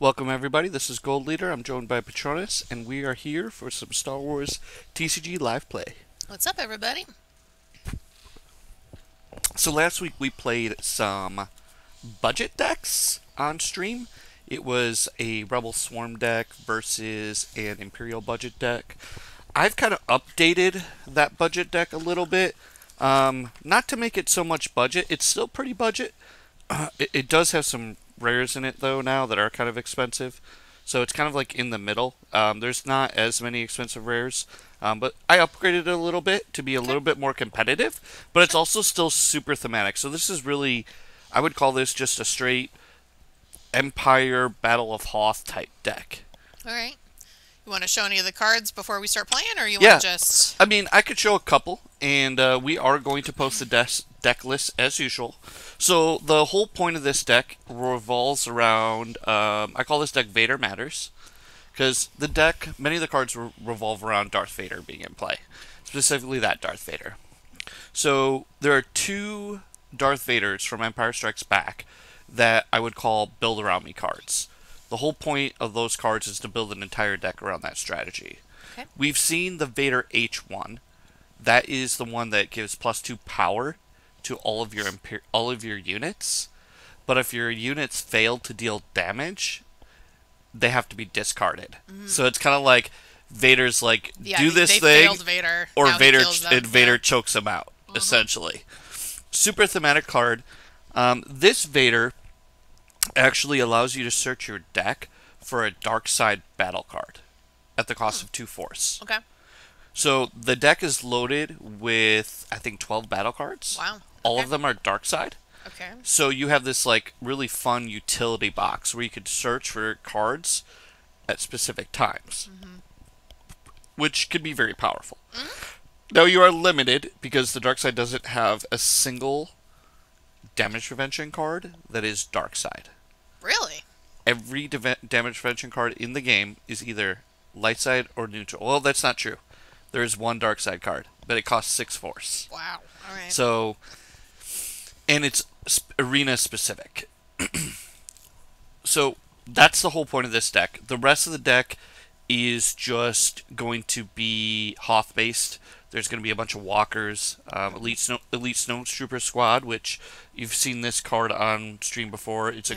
Welcome everybody, this is Gold Leader, I'm joined by Patronus, and we are here for some Star Wars TCG live play. What's up everybody? So last week we played some budget decks on stream. It was a Rebel Swarm deck versus an Imperial budget deck. I've kind of updated that budget deck a little bit, not to make it so much budget. It's still pretty budget. It does have some rares in it though now that are kind of expensive, so it's kind of like in the middle. There's not as many expensive rares, but I upgraded it a little bit to be a little bit more competitive, but it's also still super thematic. So this is really, I would call this just a straight Empire Battle of Hoth type deck. All right, you want to show any of the cards before we start playing, or you want to just... I mean, I could show a couple, and we are going to post the deck list as usual. So the whole point of this deck revolves around, I call this deck Vader Matters, because the deck, many of the cards revolve around Darth Vader being in play, specifically that Darth Vader. So there are two Darth Vaders from Empire Strikes Back that I would call Build Around Me cards. The whole point of those cards is to build an entire deck around that strategy. Okay. We've seen the Vader H one. That is the one that gives +2 power to all of your units. But if your units fail to deal damage, they have to be discarded. Mm. So it's kind of like Vader's like, do this thing, Vader, or Vader chokes him out, essentially. Super thematic card. This Vader actually allows you to search your deck for a dark side battle card at the cost of 2 force. Okay. So the deck is loaded with, I think, 12 battle cards. Wow. Okay. All of them are dark side. Okay. So you have this like really fun utility box where you could search for cards at specific times, which could be very powerful. Now you are limited because the dark side doesn't have a single damage prevention card that is dark side. Really? Every damage prevention card in the game is either light side or neutral. Well, that's not true. There is one dark side card, but it costs 6 force. Wow. All right. So, and it's arena specific. So that's the whole point of this deck. The rest of the deck is just going to be Hoth based. There's going to be a bunch of walkers, elite Snowtrooper Squad, which you've seen this card on stream before. It's a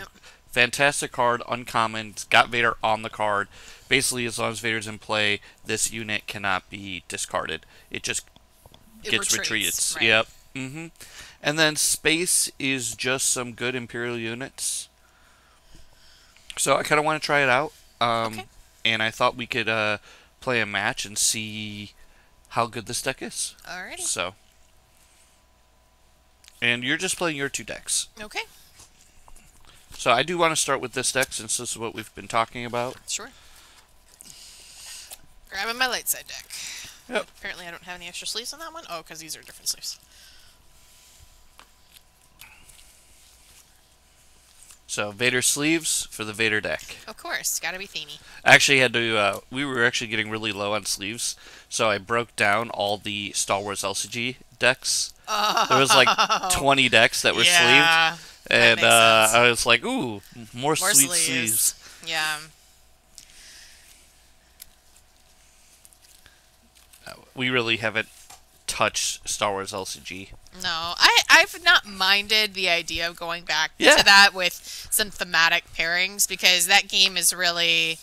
fantastic card, uncommon. It's got Vader on the card. Basically, as long as Vader's in play, this unit cannot be discarded. It just gets retreats. Right. Yep. Mm-hmm. And then space is just some good Imperial units. So I kind of want to try it out, and I thought we could play a match and see how good this deck is. Alrighty. So, and you're just playing your two decks. Okay. So I do want to start with this deck since this is what we've been talking about. Sure. Grabbing my light side deck. Yep. Apparently I don't have any extra sleeves on that one. Oh, because these are different sleeves. So Vader sleeves for the Vader deck. Of course, gotta be themey. Actually, had to. We were actually getting really low on sleeves, so I broke down all the Star Wars LCG decks. Oh. There was like 20 decks that were sleeved, and that makes sense. I was like, "Ooh, more sleeves." Yeah. We really haven't touched Star Wars LCG. No, I've not minded the idea of going back to that with some thematic pairings, because that game is really,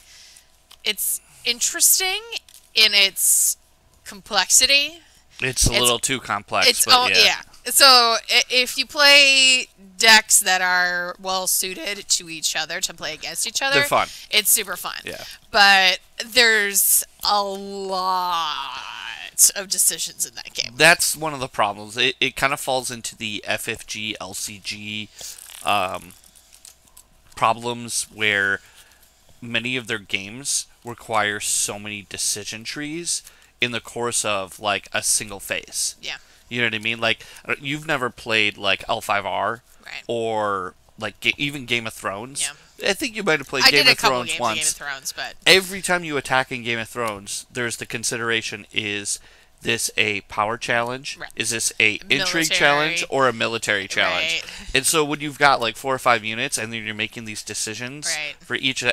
it's interesting in its complexity. It's a little too complex. It's, but So if you play decks that are well suited to each other to play against each other, they're fun. It's super fun. Yeah. But there's a lot of decisions in that game. That's one of the problems. It kind of falls into the FFG LCG problems where many of their games require so many decision trees in the course of like a single phase. Yeah. You know what I mean? Like, you've never played like L5R or like even Game of Thrones. Yeah. I think you might have played Game of Thrones once. I did a couple games of Game of Thrones, but every time you attack in Game of Thrones, there's the consideration is this a power challenge? Right. Is this a intrigue challenge or a military challenge? Right. And so when you've got like 4 or 5 units and then you're making these decisions for each,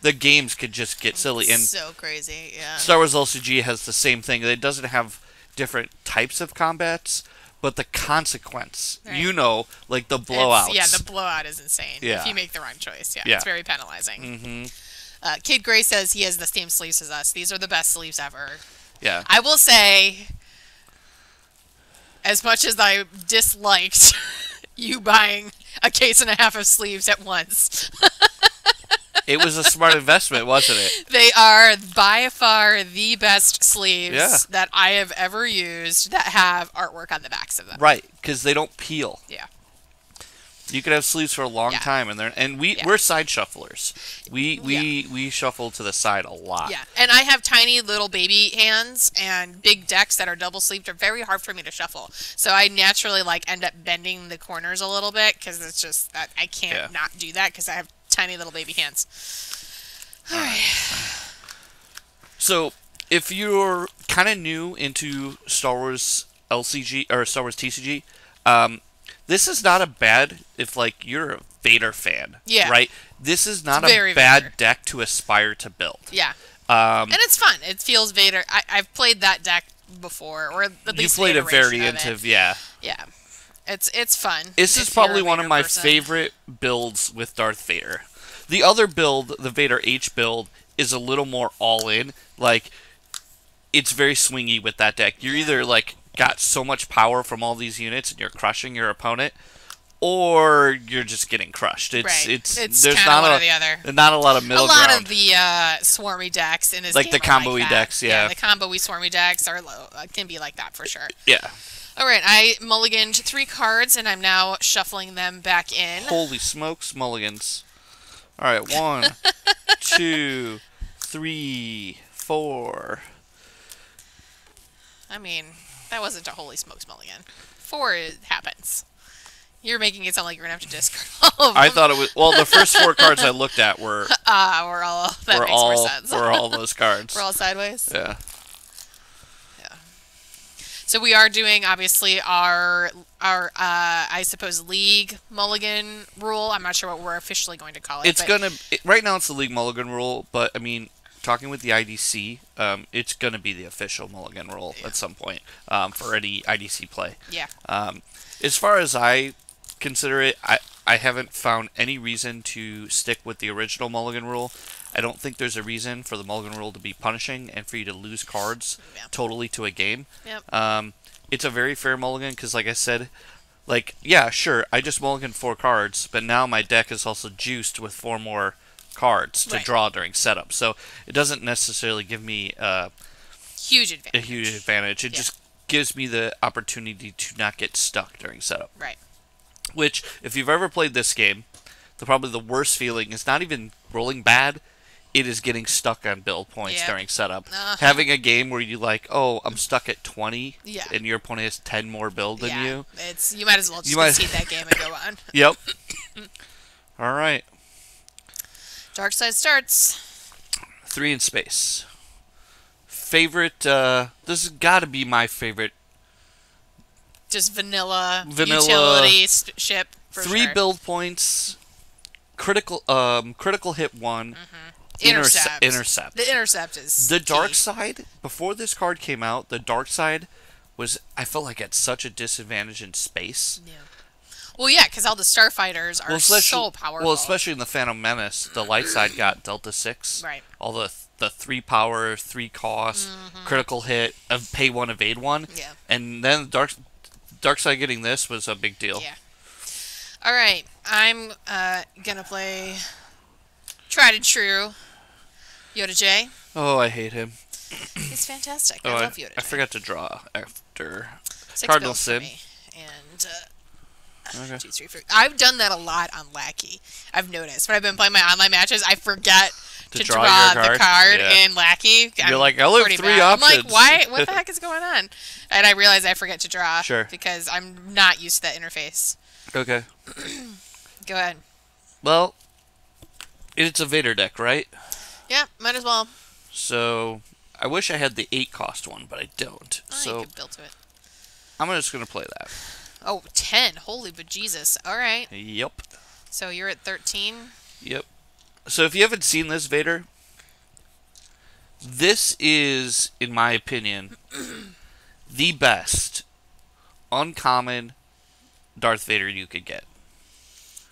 the games could just get silly. And so crazy, yeah. Star Wars LCG has the same thing. It doesn't have different types of combats, but the consequence, you know, like the blowouts. It's, the blowout is insane if you make the wrong choice. Yeah, it's very penalizing. Mm-hmm. Kid Gray says he has the same sleeves as us. These are the best sleeves ever. Yeah. I will say, as much as I disliked you buying a case and a half of sleeves at once. It was a smart investment, wasn't it? They are by far the best sleeves that I have ever used that have artwork on the backs of them. Right, because they don't peel. Yeah. You could have sleeves for a long time, and we're side shufflers. We shuffle to the side a lot. Yeah, and I have tiny little baby hands, and big decks that are double sleeved are very hard for me to shuffle. So I naturally like end up bending the corners a little bit because it's just that I can't not do that because I have tiny little baby hands. All right. So if you're kind of new into Star Wars LCG or Star Wars TCG, this is not a bad, if like you're a Vader fan, right? This is not a bad deck to aspire to build. Yeah. And it's fun. It feels Vader. I've played that deck before, or at least you played a variant of yeah. It's fun. This is probably one of my favorite builds with Darth Vader. The other build, the Vader H build, is a little more all in. Like, it's very swingy with that deck. You're either like got so much power from all these units and you're crushing your opponent, or you're just getting crushed. It's there's not one or the other. Not a lot of middle ground. A lot of the swarmy decks in this game, like the combo-y decks, the combo-y swarmy decks are can be like that for sure. Yeah. All right, I mulliganed 3 cards, and I'm now shuffling them back in. Holy smokes, mulligans. All right, 1, 2, 3, 4. I mean, that wasn't a holy smokes mulligan. 4 happens. You're making it sound like you're going to have to discard all of them. I thought it was... Well, the first 4 cards I looked at were... we're all... That makes more sense. We're all those cards. We're all sideways? Yeah. So we are doing, obviously, our I suppose, League Mulligan rule. I'm not sure what we're officially going to call it. It's going to... Right now, it's the League Mulligan rule, but, I mean, talking with the IDC, it's going to be the official Mulligan rule at some point for any IDC play. Yeah. As far as I consider it, I haven't found any reason to stick with the original Mulligan rule. I don't think there's a reason for the Mulligan rule to be punishing and for you to lose cards totally to a game. Yep. It's a very fair Mulligan because, like I said, like, yeah, sure, I just Mulliganed 4 cards, but now my deck is also juiced with 4 more cards to draw during setup. So it doesn't necessarily give me a huge advantage. It just gives me the opportunity to not get stuck during setup. Right. Which, if you've ever played this game, probably the worst feeling is not even rolling bad. It is getting stuck on build points during setup. Having a game where you like, oh, I'm stuck at 20, and your opponent has 10 more build than you. It's you might as well just concede that game and go on. Yep. All right. Dark Side starts. 3 in space. Favorite. This has got to be my favorite. Just vanilla utility ship. For 3 build points. Critical hit 1. Mm-hmm. Intercept. The intercept is the dark key. Side. Before this card came out, the dark side was, I felt like, at such a disadvantage in space. Yeah. Well, yeah, because all the starfighters are so powerful. Well, especially in the Phantom Menace, the light side got Delta 6. Right. All the 3 power, 3 cost, critical hit, pay 1, evade 1. Yeah. And then the dark side getting this was a big deal. Yeah. All right, I'm gonna play tried and true Yoda J. Oh, I hate him. He's fantastic. Oh, I love Yoda J. I forgot to draw after 6 Cardinal Sin. And 2, 3, 4. I've done that a lot on Lackey. I've noticed when I've been playing my online matches, I forget to draw the card in Lackey. You're like, I only have 3 options. I'm like, why? What the heck is going on? And I realize I forget to draw because I'm not used to that interface. Okay. Go ahead. Well, it's a Vader deck, right? Yeah, might as well. So, I wish I had the 8-cost one, but I don't. Oh, so you can build to it. I'm just going to play that. Oh, 10. Holy bejesus. All right. Yep. So you're at 13? Yep. So if you haven't seen this, Vader, this is, in my opinion, the best uncommon Darth Vader you could get.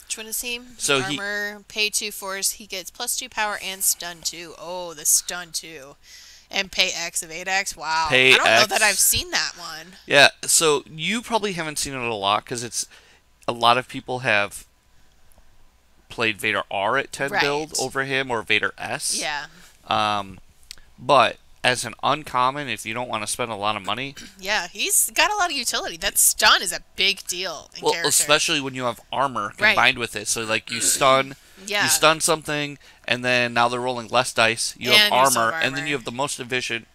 Which one is he? So armor, pay 2 force, he gets +2 power and stun 2. Oh, the stun 2. And pay X of 8X? Wow. Pay I don't X. Know that I've seen that one. Yeah, so you probably haven't seen it a lot because it's a lot of people have played Vader R at 10 right. build over him or Vader S. Yeah. But as an uncommon, if you don't want to spend a lot of money. Yeah, he's got a lot of utility. That stun is a big deal in character. Especially when you have armor combined right. with it. So, like, you stun, yeah. you stun something, and then now they're rolling less dice. You have armor, and then you have the most efficient.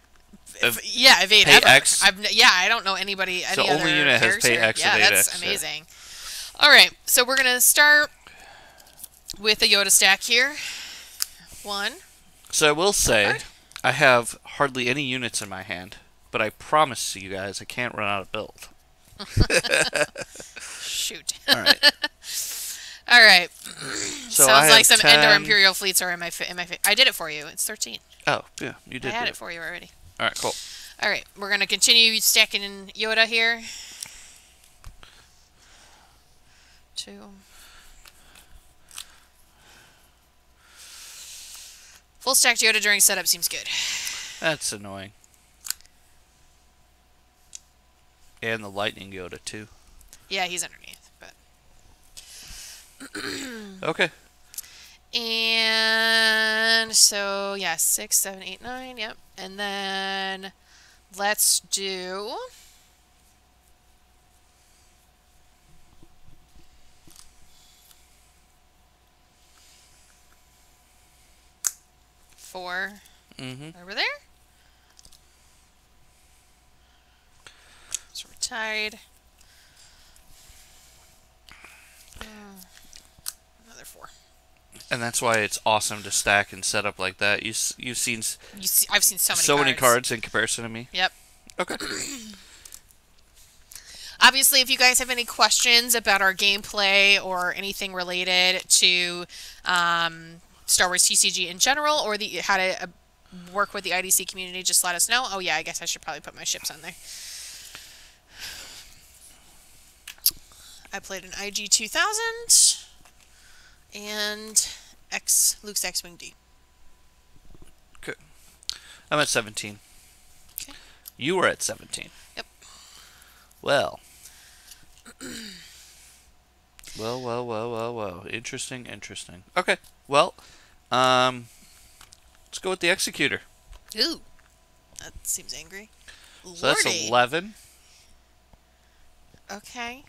Yeah, evade X. Yeah, I don't know anybody. So any only other unit has pay X yeah, evade X. Yeah, that's amazing. All right, so we're going to start with a Yoda stack here. One. So I will say... Hard. I have hardly any units in my hand, but I promise you guys I can't run out of build. Shoot. All right. All right. So sounds like some 10... Endor Imperial fleets are in my I did it for you. It's 13. Oh, yeah. You did. I had it for you already. All right, cool. All right. We're going to continue stacking in Yoda here. 2. Full stacked Yoda during setup seems good. That's annoying. And the lightning Yoda, too. Yeah, he's underneath, but... Okay. And so, yeah, 6, 7, 8, 9, yep. And then let's do... Four over there. So we're tied. Another 4. And that's why it's awesome to stack and set up like that. I've seen so many cards in comparison to me. Yep. Okay. Obviously, if you guys have any questions about our gameplay or anything related to Star Wars TCG in general, or how to work with the IDC community, just let us know. Oh, yeah, I guess I should probably put my ships on there. I played an IG 2000 and Luke's X-wing D. Okay. I'm at 17. Okay. You were at 17. Yep. Well. Whoa, whoa, whoa, whoa, whoa. Interesting, interesting. Okay, well, let's go with the Executor. Ooh, that seems angry. Lordy. So that's 11. Okay.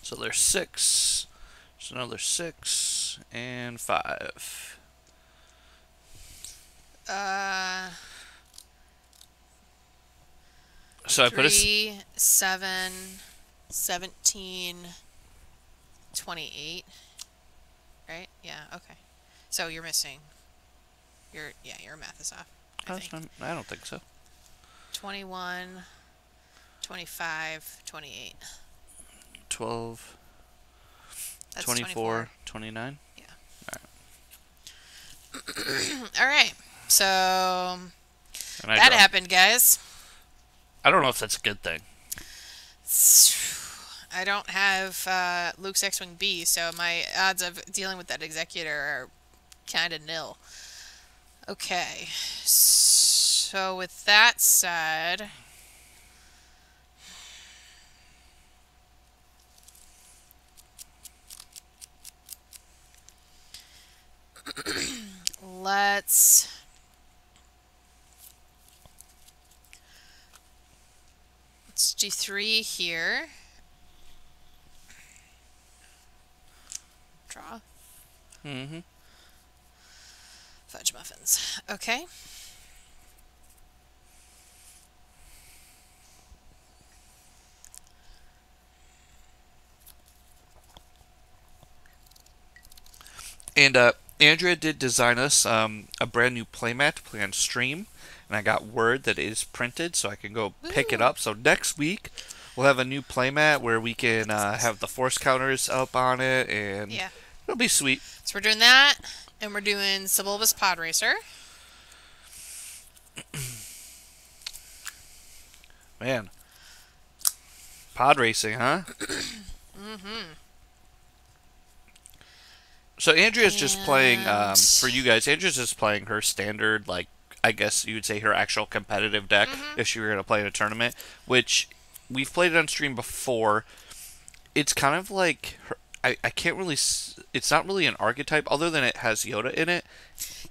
So there's 6. There's another 6 and 5. So 3, I put a... 7, 17... 28, right? Yeah. Okay. So you're missing. Your math is off. I don't think so. 21, 25, 28, 12, that's 24, 29. Yeah. All right. All right. So that happened, guys. I don't know if that's a good thing. I don't have Luke's X-wing B, so my odds of dealing with that Executor are kind of nil. Okay, so with that said, let's. Let's do 3 here. Draw. Mm-hmm. Fudge muffins. Okay. And Andrea did design us a brand new playmat to play on stream, and I got word that it is printed, so I can go pick it up. So next week, we'll have a new playmat where we can have the force counters up on it, and it'll be sweet. So we're doing that, and we're doing Sebulba's Pod Racer. Man. Pod racing, huh? Mm-hmm. So Andrea's just playing, for you guys, Andrea's just playing her standard, like, I guess you would say her actual competitive deck if she were going to play in a tournament, which we've played it on stream before. It's kind of like, her, I can't really, it's not really an archetype, other than it has Yoda in it.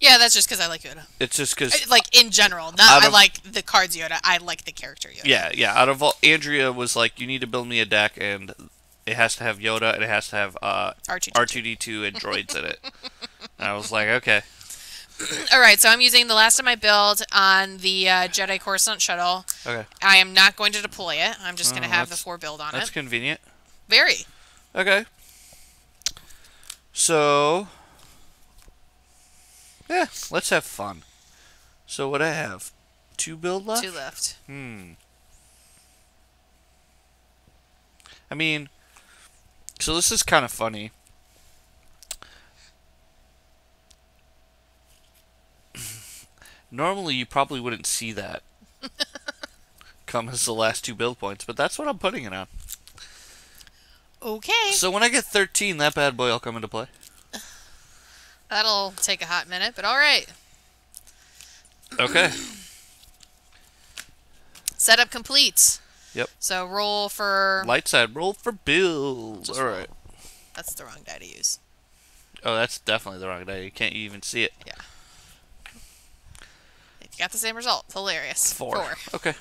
Yeah, that's just because I like Yoda. It's just because... Like, in general. Not I like the cards Yoda, I like the character Yoda. Yeah, yeah. Out of all... Andrea was like, you need to build me a deck, and it has to have Yoda, and it has to have R2-D2 and droids in it. And I was like, okay. Alright, so I'm using the last of my build on the Jedi Coruscant Shuttle. Okay. I am not going to deploy it. I'm just going to have the 4 build on it. That's convenient. Very. Okay. So... Yeah, let's have fun. So what I have? 2 build left? 2 left. I mean, so this is kind of funny. Normally you probably wouldn't see that come as the last 2 build points, but that's what I'm putting it on. Okay. So when I get 13, that bad boy will come into play. That'll take a hot minute, but all right. Okay. Setup complete. Yep. So roll for... Light side, roll for build. All right. That's the wrong die to use. Oh, that's definitely the wrong die. You can't even see it. Yeah. You got the same result. Hilarious. 4. Okay.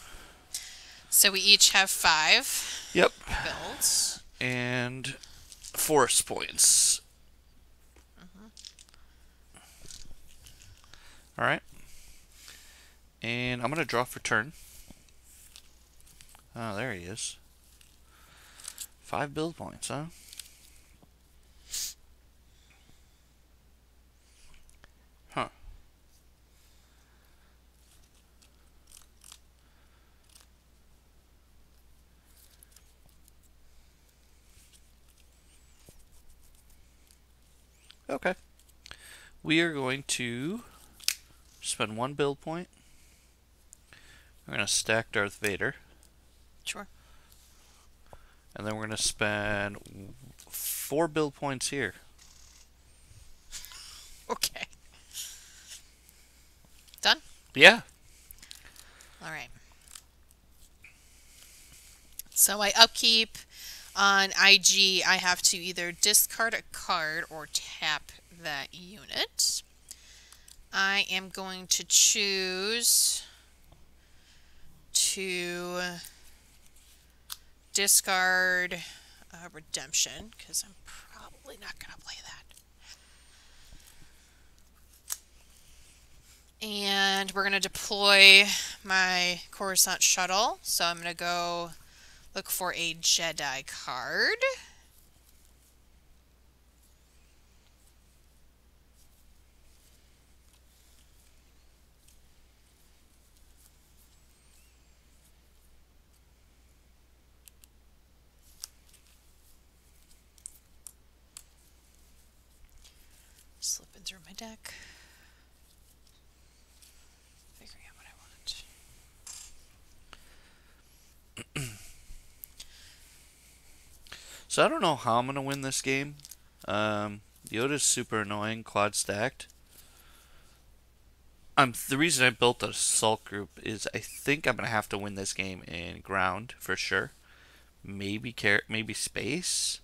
So we each have 5. Yep. Builds. And force points. All right, and I'm gonna draw for turn. Oh, there he is. 5 build points, huh? Huh. Okay. We are going to spend 1 build point. We're going to stack Darth Vader. Sure. And then we're going to spend 4 build points here. Okay. Done? Yeah. All right. So I upkeep on IG. I have to either discard a card or tap that unit. I am going to choose to discard Redemption, because I'm probably not going to play that. And we're going to deploy my Coruscant Shuttle. So I'm going to go look for a Jedi card. Through my deck, figuring out what I want. So I don't know how I'm gonna win this game. Yoda's super annoying, quad stacked. The reason I built an assault group is I think I'm gonna have to win this game in ground for sure. Maybe space.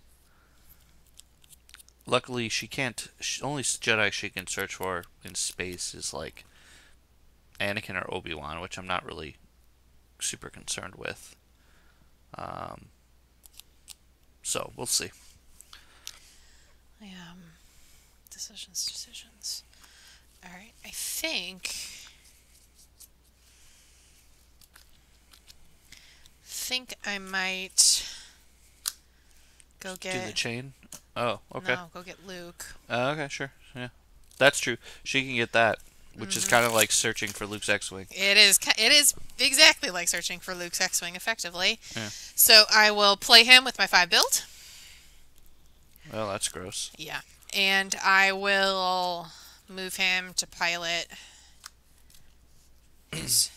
Luckily, she can't. Only Jedi she can search for in space is like Anakin or Obi-Wan, which I'm not really super concerned with. So we'll see. Yeah, decisions. All right, I think I might go get. Do the chain. Oh, okay. No, go get Luke. Okay, sure. Yeah. That's true. She can get that, which is kind of like searching for Luke's X-wing. It is. It is exactly like searching for Luke's X-wing, effectively. Yeah. So I will play him with my 5 build. Well, that's gross. Yeah, and I will move him to pilot his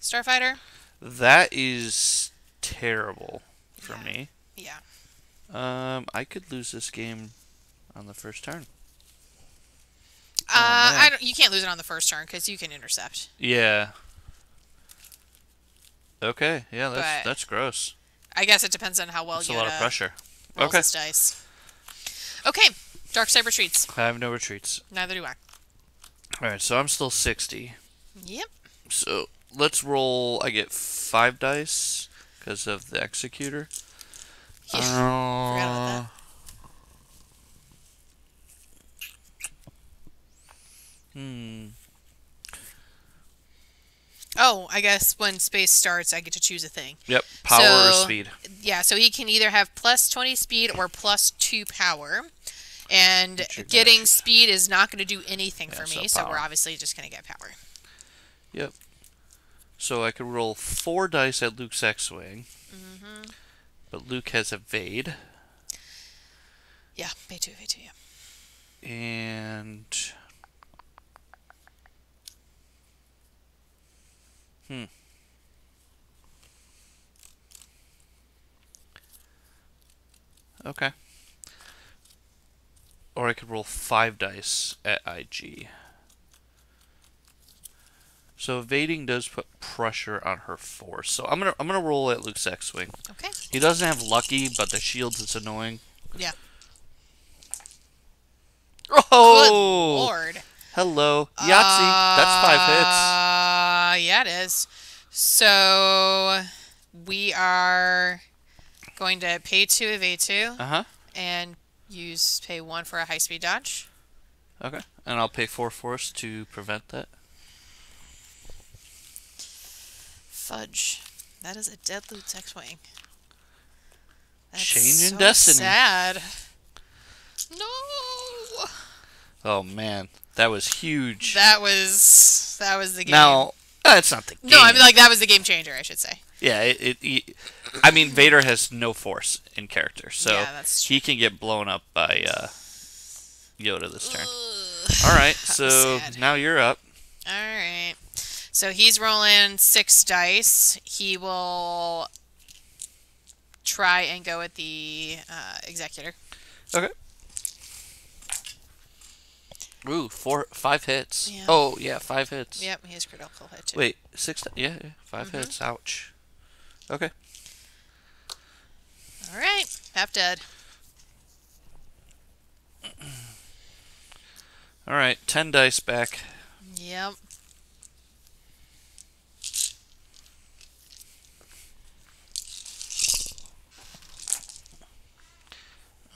starfighter. That is terrible for me. Yeah. I could lose this game on the first turn. I don't. You can't lose it on the first turn because you can intercept. Yeah. Okay. Yeah, that's gross. I guess it depends on how well Yoda. A lot of pressure. Rolls his dice. Okay. Darksaber retreats. I have no retreats. Neither do I. All right. So I'm still 60. Yep. So let's roll. I get 5 dice because of the executor. Yeah. Forgot about that. Oh, I guess when space starts, I get to choose a thing. Yep, power or speed. Yeah, so he can either have plus 20 speed or plus 2 power. And getting speed is not going to do anything for me, so we're obviously just going to get power. Yep. So I could roll 4 dice at Luke's X-wing. Mm-hmm. But Luke has evade. Yeah, evade 2, yeah. And... Okay. Or I could roll 5 dice at IG. So evading does put pressure on her force. So I'm gonna roll at Luke's X-wing. Okay. He doesn't have lucky, but the shields is annoying. Yeah. Oh. Good lord. Hello, Yahtzee. That's 5 hits. Yeah, it is. So we are going to pay 2, evade 2, and use pay 1 for a high-speed dodge. Okay, and I'll pay 4 force to prevent that. Fudge, that is a dead Luke's X-wing. Change in destiny. Sad. No. Oh man. That was huge. That was the game. Now, that's not the game. No, I mean, like, that was the game changer, I should say. Yeah, I mean, Vader has no force in character, so he can get blown up by Yoda this turn. All right, so now you're up. All right. So he's rolling 6 dice. He will try and go with the Executor. Okay. Ooh, 5 hits. Yeah. Oh, yeah, 5 hits. Yep, he has critical hit, too. Wait, 6... Yeah, 5 hits. Ouch. Okay. All right. Half dead. All right, 10 dice back. Yep.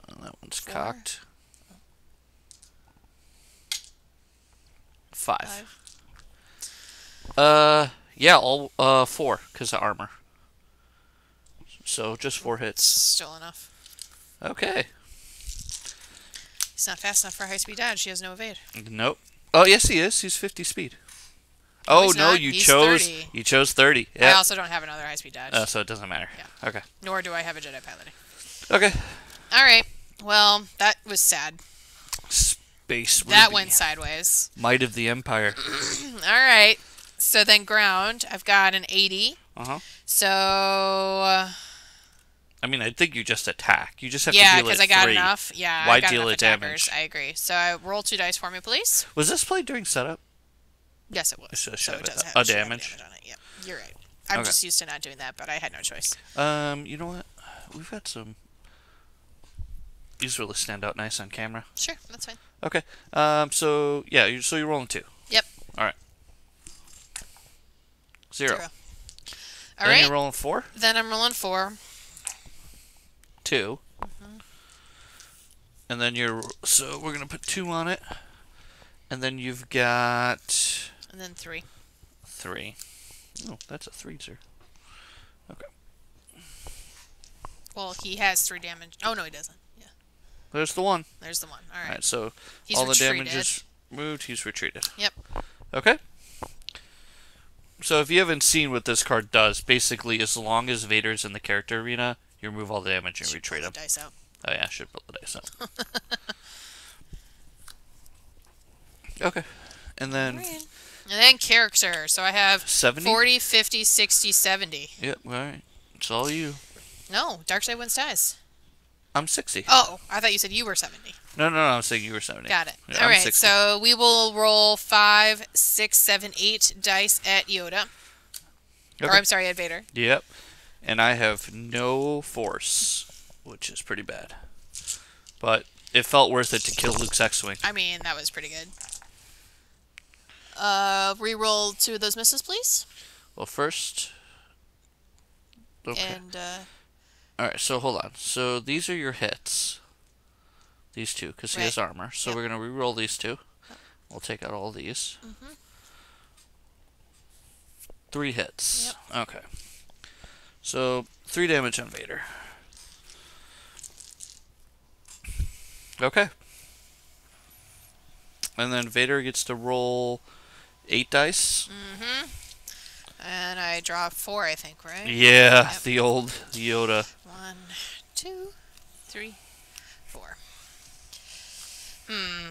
And that one's 4. Cocked. 5. Yeah, all 4 because of armor. So just 4 hits. Still enough. Okay. He's not fast enough for high-speed dodge. She has no evade. Nope. Oh yes, he is. He's 50 speed. Oh no, you chose 30. Yeah. I also don't have another high-speed dodge. So it doesn't matter. Yeah. Okay. Nor do I have a Jedi piloting. Okay. All right. Well, that was sad. Base Ruby. That went sideways. Might of the Empire. Alright. So then ground. I've got an 80. So... I mean, I think you just attack. You just have to deal it 3. Yeah, because I got enough. Yeah, why deal it damage? I agree. So I roll 2 dice for me, please. Was this played during setup? Yes, it was. So it does have a damage on it. Yep. You're right. I'm just used to not doing that, but I had no choice. You know what? We've got some... These really stand out nice on camera. Sure, that's fine. Okay. So yeah, you're rolling 2. Yep. All right. 0. All right. You're rolling 4. Then I'm rolling 4. 2. And then we're gonna put 2 on it, and then you've got. And then 3. 3. Oh, that's a 3-0. Okay. Well, he has 3 damage. Oh no, he doesn't. There's the 1. All right. All right, so all the damage is moved, he's retreated. Yep. Okay. So if you haven't seen what this card does, basically as long as Vader's in the character arena, you remove all the damage and retreat him. Dice out. Oh yeah, I should pull the dice out. Okay. And then... Right. And then character. So I have 70? 40, 50, 60, 70. Yep, alright. It's all you. No, Darkseid wins ties. I'm 60. Oh, I thought you said you were 70. No, I'm saying you were 70. Got it. Yeah, all right, 60. So we will roll 5, 6, 7, 8 dice at Yoda. Okay. Or I'm sorry, at Vader. Yep. And I have no force, which is pretty bad. But it felt worth it to kill Luke's X-wing. I mean, that was pretty good. Reroll 2 of those misses, please. Well, first. Okay. And. Alright, so hold on. So these are your hits. These two, because he has armor. So we're going to reroll these two. We'll take out all these. Mm-hmm. 3 hits. Yep. Okay. So 3 damage on Vader. Okay. And then Vader gets to roll 8 dice. Mm-hmm. And I draw 4, I think, right? Yeah, yep. The old Yoda. 1, 2, 3, 4. Hmm.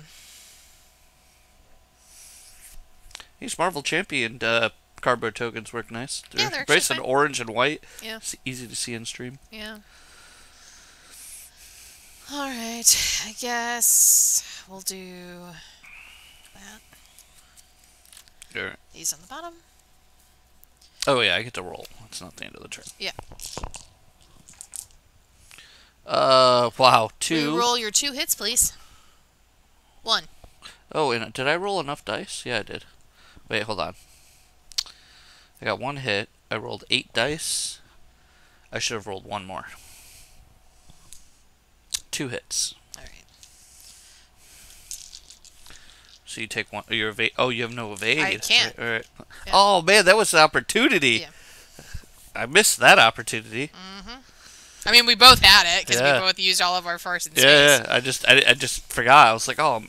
These Marvel Champion cardboard tokens work nice. They're, yeah, they're based on orange and white. Yeah. It's easy to see in stream. Yeah. All right. I guess we'll do that. All right. These on the bottom. Oh, yeah, I get to roll. It's not the end of the turn. Yeah. Wow, 2. Roll your 2 hits, please. 1. Oh, and did I roll enough dice? Yeah, I did. Wait, hold on. I got 1 hit. I rolled 8 dice. I should have rolled 1 more. 2 hits. All right. So you take 1. You're evade. Oh, you have no evade. I can't. All right. Yeah. Oh man, that was an opportunity. Yeah. I missed that opportunity. Mm-hmm. I mean, we both had it because we both used all of our force in space. Yeah, I just forgot. I was like, oh,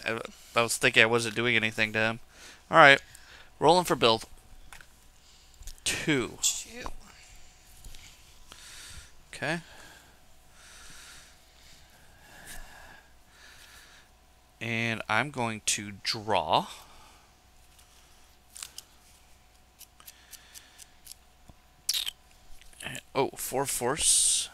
I was thinking I wasn't doing anything to him. All right, rolling for build. 2. Okay. And I'm going to draw. Oh, 4 force.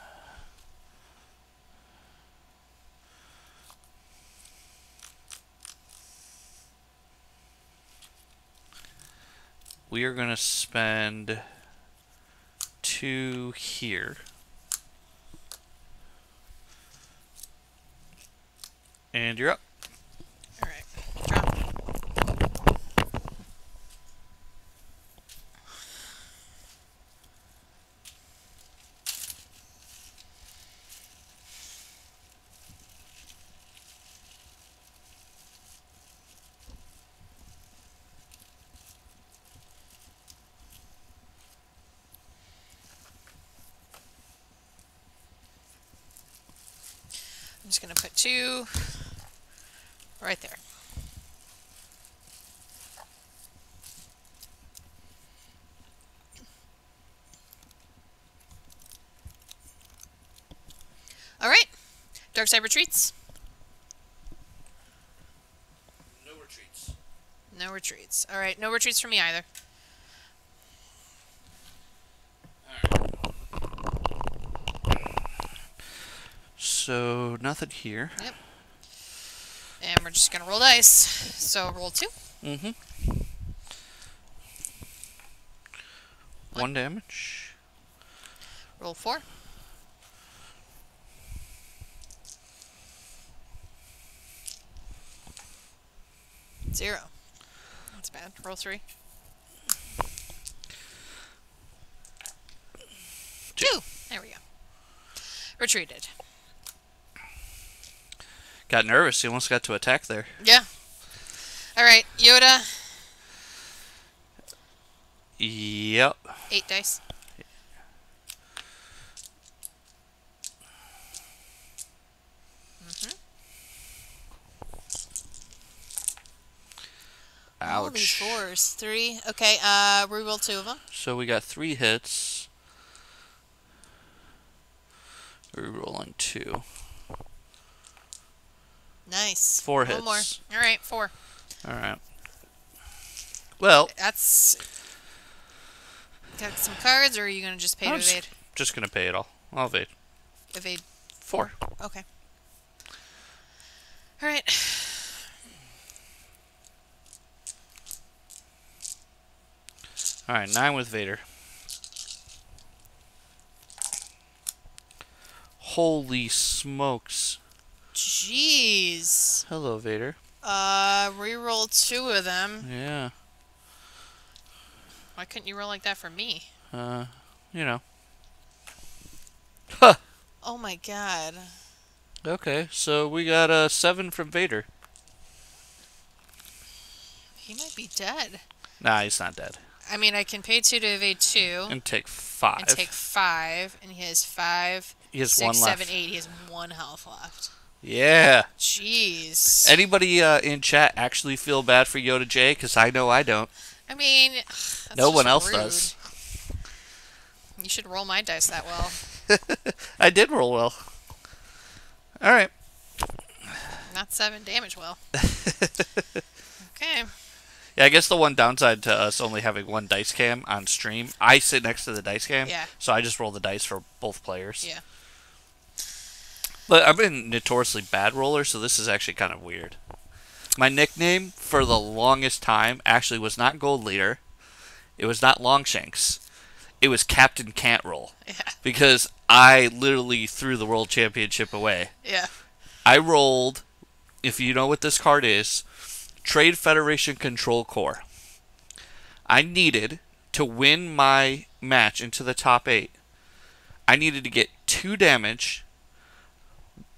We are going to spend 2 here. And you're up. I'm just going to put 2 right there. All right. Darkseid retreats. No retreats. No retreats. All right. No retreats for me either. So, nothing here. Yep. And we're just going to roll dice. So, roll 2. Mm-hmm. 1 damage. Roll 4. 0. That's bad. Roll 3. 2. There we go. Retreated. Got nervous. He almost got to attack there. Yeah. All right, Yoda. Yep. 8 dice. Mm-hmm. Ouch. All these fours. Three. Okay, reroll two of them. So we got three hits. Rerolling two. Nice. Four hits. One more. All right, four. All right. Well. That's... Got some cards, or are you going to just pay to evade? Just going to pay it all. I'll evade. Evade. Four. Okay. All right. All right, 9 with Vader. Holy smokes. Jeez. Hello, Vader. Reroll 2 of them. Yeah. Why couldn't you roll like that for me? You know. Huh. Oh my god. Okay, so we got a 7 from Vader. He might be dead. Nah, he's not dead. I mean, I can pay 2 to evade 2. And take 5. And take 5, and he has 5. He has 6, 7, 8. He has 1 health left. Yeah. Jeez. Anybody in chat actually feel bad for Yoda J? Because I know I don't. I mean, that's no one else does. You should roll my dice that well. I did roll well. All right. Not 7 damage well. Okay. Yeah, I guess the one downside to us only having one dice cam on stream, I sit next to the dice cam, yeah. So I just roll the dice for both players. Yeah. But I've been notoriously bad roller, so this is actually kind of weird. My nickname for the longest time actually was not Gold Leader. It was not Longshanks. It was Captain Can't Roll. Yeah. Because I literally threw the World Championship away. Yeah. I rolled, if you know what this card is, Trade Federation Control Core. I needed to win my match into the top 8. I needed to get 2 damage...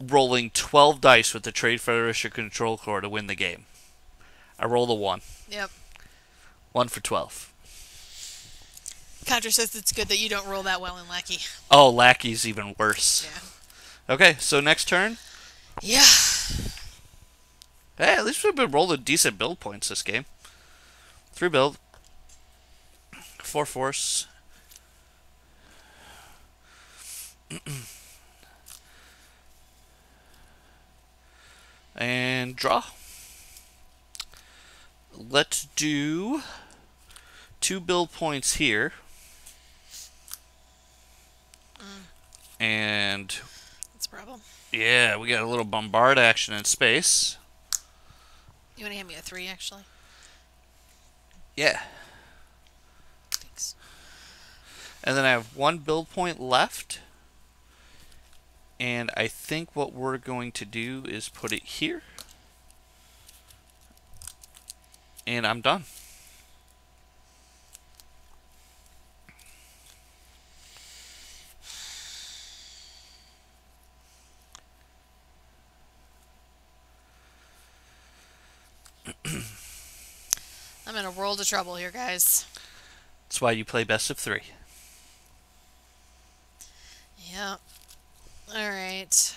rolling 12 dice with the Trade Federation Control Core to win the game. I rolled a 1. Yep. 1 for 12. Contra says it's good that you don't roll that well in Lackey. Oh, Lackey's even worse. Yeah. Okay, so next turn? Yeah. Hey, at least we've been rolling decent build points this game. 3 build. 4 force. And draw. Let's do 2 build points here. And that's a problem. Yeah, we got a little bombard action in space. You want to hand me a 3, actually? Yeah. Thanks. And then I have 1 build point left. And I think what we're going to do is put it here. And I'm done. I'm in a world of trouble here, guys. That's why you play best of 3. Yeah. All right.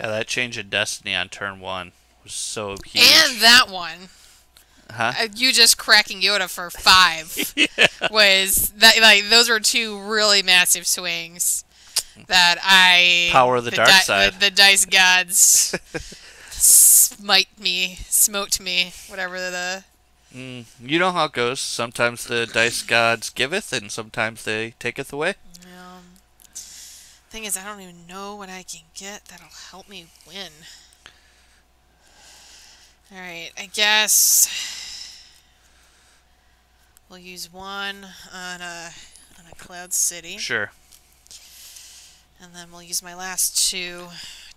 Yeah, that change of destiny on turn 1 was so huge. And that one. Huh? You just cracking Yoda for 5 yeah. Was that like those were 2 really massive swings. That I power of the dark side. The dice gods smote me, whatever the. You know how it goes. Sometimes the dice gods giveth, and sometimes they taketh away. Yeah. Thing is, I don't even know what I can get that'll help me win. All right, I guess we'll use 1 on a cloud city. Sure. And then we'll use my last 2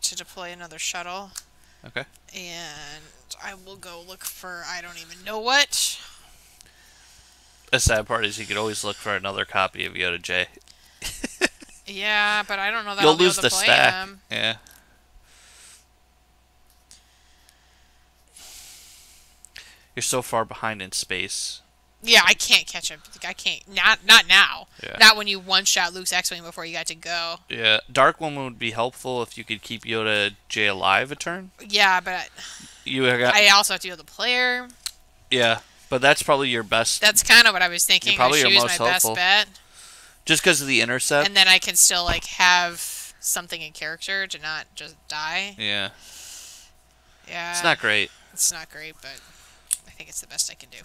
to deploy another shuttle. Okay. And I will go look for I don't even know what. The sad part is you could always look for another copy of Yoda J. Yeah, but I don't know that I'll be able to play them. Yeah. You're so far behind in space. Yeah, I can't catch him. I can't. Not now. Yeah. Not when you one-shot Luke's X-wing before you got to go. Yeah, Dark One would be helpful if you could keep Yoda J alive a turn. Yeah, but I also have to deal with the player. Yeah, but that's probably your best. That's kind of what I was thinking. Probably your most helpful best bet. Just because of the intercept. And then I can still like have something in character to not just die. Yeah. Yeah. It's not great. It's not great, but I think it's the best I can do.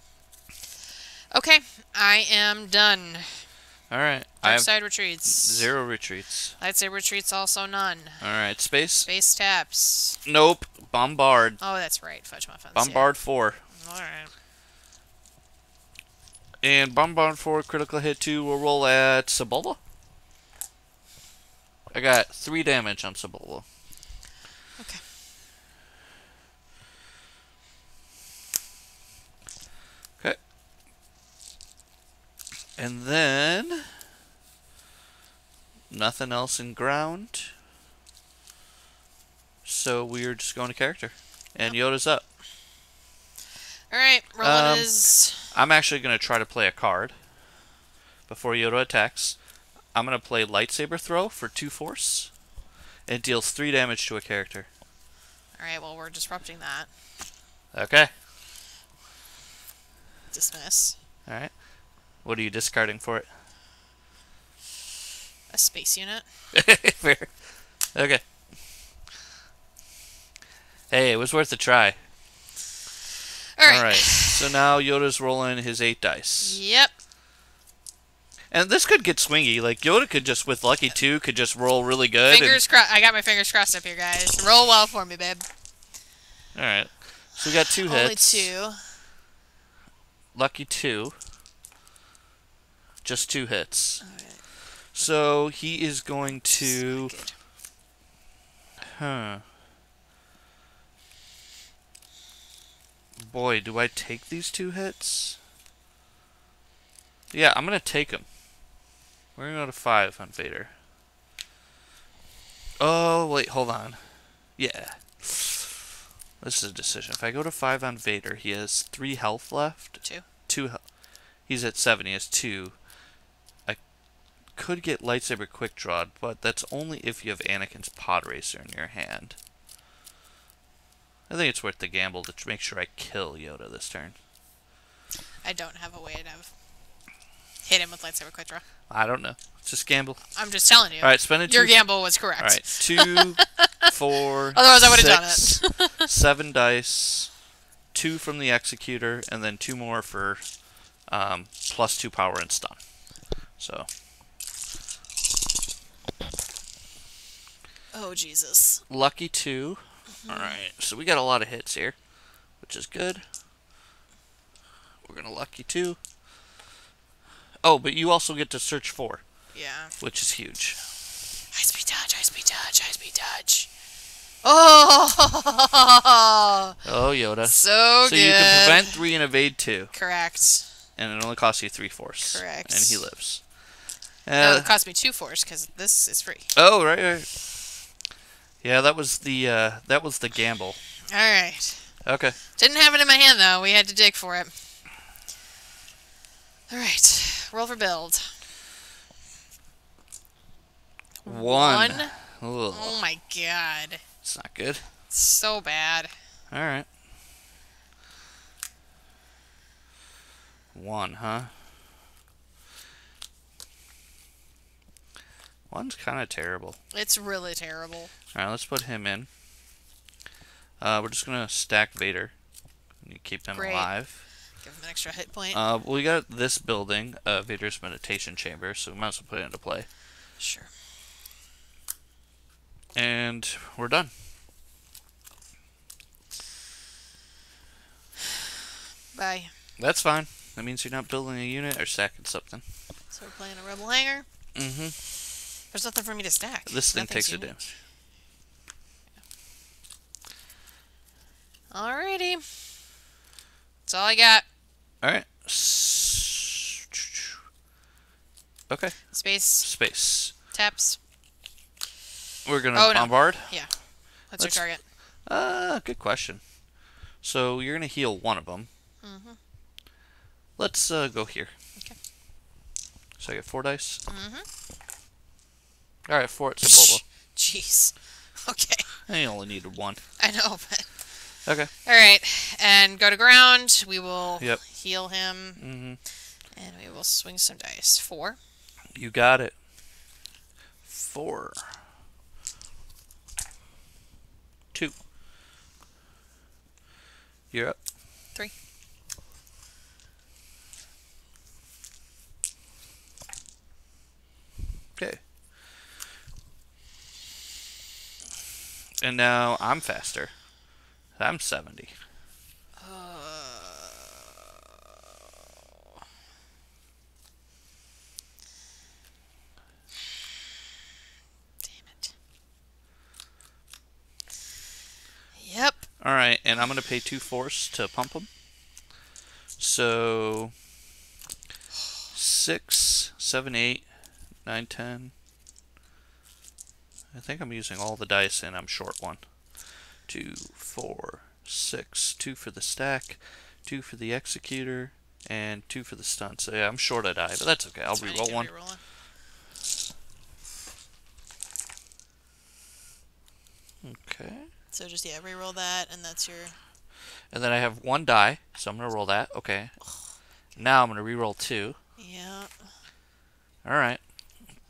Okay, I am done. All right. Darkside retreats. Zero retreats. Lightsaber retreats also none. All right, space. Space taps. Nope. Bombard. Oh, that's right. Fudge muffins. Bombard 4. All right. And Bombard 4, critical hit 2, will roll at Sebulba. I got 3 damage on Sebulba. Okay. Okay. And then nothing else in ground. So we're just going to character. And Yoda's up. Alright, Roland is... I'm actually going to try to play a card before Yoda attacks. I'm going to play Lightsaber Throw for 2 force. It deals 3 damage to a character. Alright, well, we're disrupting that. Okay. Dismiss. Alright. What are you discarding for it? A space unit. Fair. Okay. Hey, it was worth a try. Alright. All right. So now Yoda's rolling his 8 dice. Yep. And this could get swingy. Like, Yoda could just, with Lucky 2, could just roll really good. Fingers crossed. I got my fingers crossed up here, guys. Roll well for me, babe. Alright. So we got 2 hits. Only 2. Lucky 2. Just 2 hits. Alright. So he is going to... Huh. Boy, do I take these 2 hits? Yeah, I'm going to take them. We're going to go to 5 on Vader. Oh, wait, hold on. Yeah. This is a decision. If I go to 5 on Vader, he has 3 health left. 2 health. He's at 7. He has 2. I could get Lightsaber Quick Draw, but that's only if you have Anakin's Pod Racer in your hand. I think it's worth the gamble to make sure I kill Yoda this turn. I don't have a way to hit him with Lightsaber Quick Draw. I don't know. It's just gamble. I'm just telling you. All right, spend it. Your gamble was correct. All right, 2, 4, otherwise I would have done it. 7 dice, 2 from the Executor, and then 2 more for plus 2 power and stun. So. Oh Jesus. Lucky 2. Alright, so we got a lot of hits here, which is good. We're going to Lucky 2. Oh, but you also get to search 4. Yeah. Which is huge. Eyes be touch, eyes be touch, eyes be touch. Oh! Oh, Yoda. So good. So you can prevent 3 and evade 2. Correct. And it only costs you 3 force. Correct. And he lives. No, it cost me 2 force because this is free. Oh, right, right. Yeah, that was the gamble. All right. Okay. Didn't have it in my hand though. We had to dig for it. All right. Roll for build. 1. Oh my god. It's not good. It's so bad. All right. 1, huh? 1's kind of terrible. It's really terrible. Alright, let's put him in. We're just going to stack Vader. You keep him alive. Give him an extra hit point. We got this building, Vader's Meditation Chamber, so we might as well put it into play. Sure. And we're done. Bye. That's fine. That means you're not building a unit or stacking something. So we're playing a Rebel Hangar? Mm-hmm. There's nothing for me to stack. This thing takes a damage. Alrighty. That's all I got. Alright. Okay. Space. Space. Taps. We're going to bombard. No. Yeah. What's your target? Good question. So you're going to heal one of them. Mm-hmm. Let's go here. Okay. So I get 4 dice? Mm-hmm. Alright, 4 at Boba. Jeez. Okay. I only needed 1. I know, but... Okay. Alright, and go to ground. We will heal him. Mm-hmm. And we will swing some dice. 4. You got it. 4. 2. You're up. 3. 'Kay. And now I'm faster. I'm 70. Damn it. Yep. Alright, and I'm going to pay 2 force to pump them. So 6, 7, 8, 9, 10. I think I'm using all the dice and I'm short one. 2, 4, 6. 2 for the stack, 2 for the executor, and 2 for the stun. So yeah, I'm short a die, but that's okay. I'll re-roll one. Okay. So just re-roll that, and that's your. And then I have 1 die, so I'm gonna roll that. Okay. Now I'm gonna re-roll 2. Yeah. All right.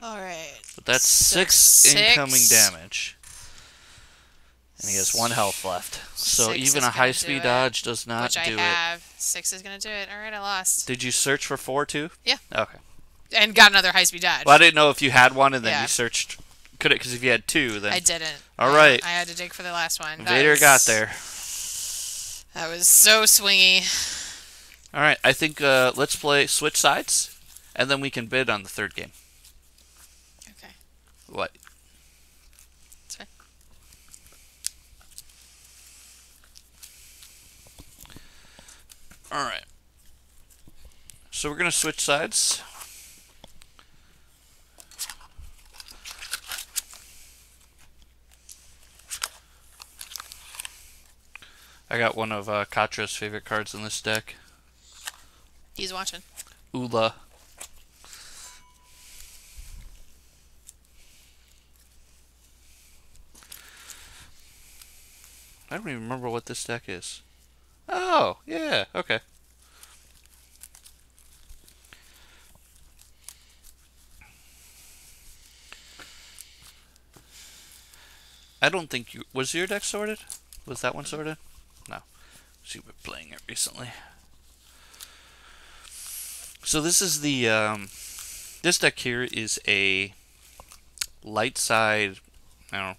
All right. But that's 6 incoming damage. And he has 1 health left. So even a high-speed dodge does not do it. Which I have. 6 is going to do it. All right, I lost. Did you search for 4, too? Yeah. Okay. And got another high-speed dodge. Well, I didn't know if you had 1 and then you searched. Could it? Because if you had 2, then... I didn't. All right. I had to dig for the last one. Vader got there. That was so swingy. All right. I think let's play switch sides, and then we can bid on the 3rd game. Okay. What? Alright, so we're going to switch sides. I got one of Katra's favorite cards in this deck. He's watching. Ula. I don't even remember what this deck is. Oh, yeah, okay. I don't think you... Was your deck sorted? Was that one sorted? No. So you were playing it recently. So this is the... this deck here is a light side, I don't know,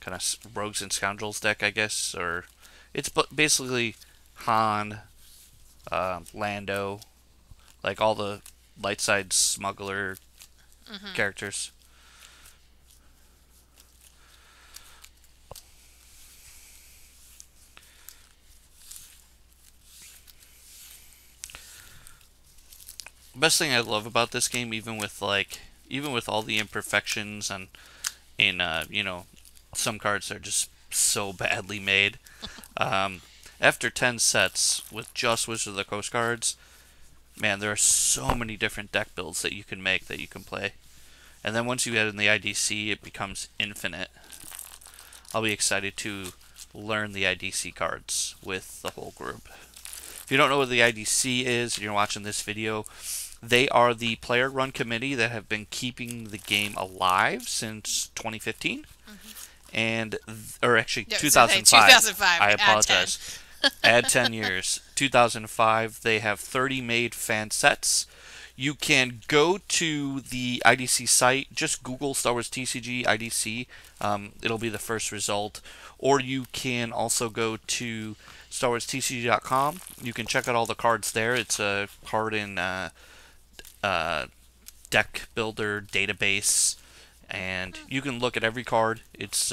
kind of rogues and scoundrels deck, I guess, or... It's basically Han, Lando, like all the light side smuggler characters. Best thing I love about this game, even with all the imperfections and in you know, some cards are just so badly made. After 10 sets with just Wizards of the Coast cards, man, there are so many different deck builds that you can make, that you can play. And then once you add in the IDC, it becomes infinite. I'll be excited to learn the IDC cards with the whole group. If you don't know what the IDC is and you're watching this video, they are the player-run committee that have been keeping the game alive since 2015. Or actually 2005. 2005. I apologize. Add 10 years. 2005. They have 30 made fan sets. You can go to the IDC site. Just Google Star Wars TCG IDC. It'll be the first result. Or you can also go to StarWarsTCG.com. You can check out all the cards there. It's a card and deck builder database. And you can look at every card. It's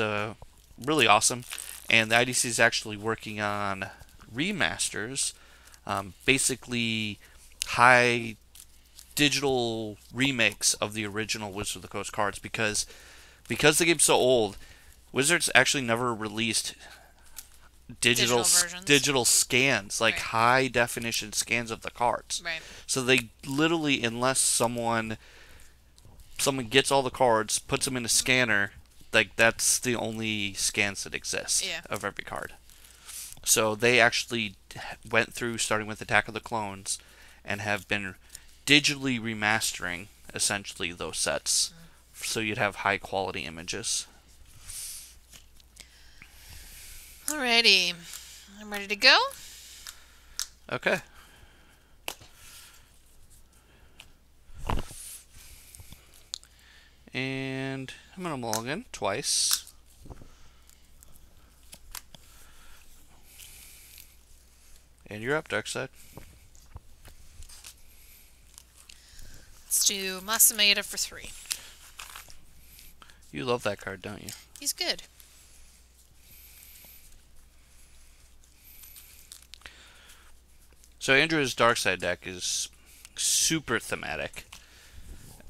really awesome. And the IDC is actually working on remasters, basically high digital remakes of the original Wizards of the Coast cards, because the game's so old, Wizards actually never released digital scans, like high definition scans of the cards. Right. So they literally, unless someone gets all the cards, puts them in a scanner, like that's the only scans that exist of every card. So they actually went through, starting with Attack of the Clones, and have been digitally remastering essentially those sets, so you'd have high quality images. Alrighty, I'm ready to go. Okay. And I'm going to log in twice. And you're up, Darkside. Let's do Massamedia for 3. You love that card, don't you? He's good. So Andrea's Darkside deck is super thematic.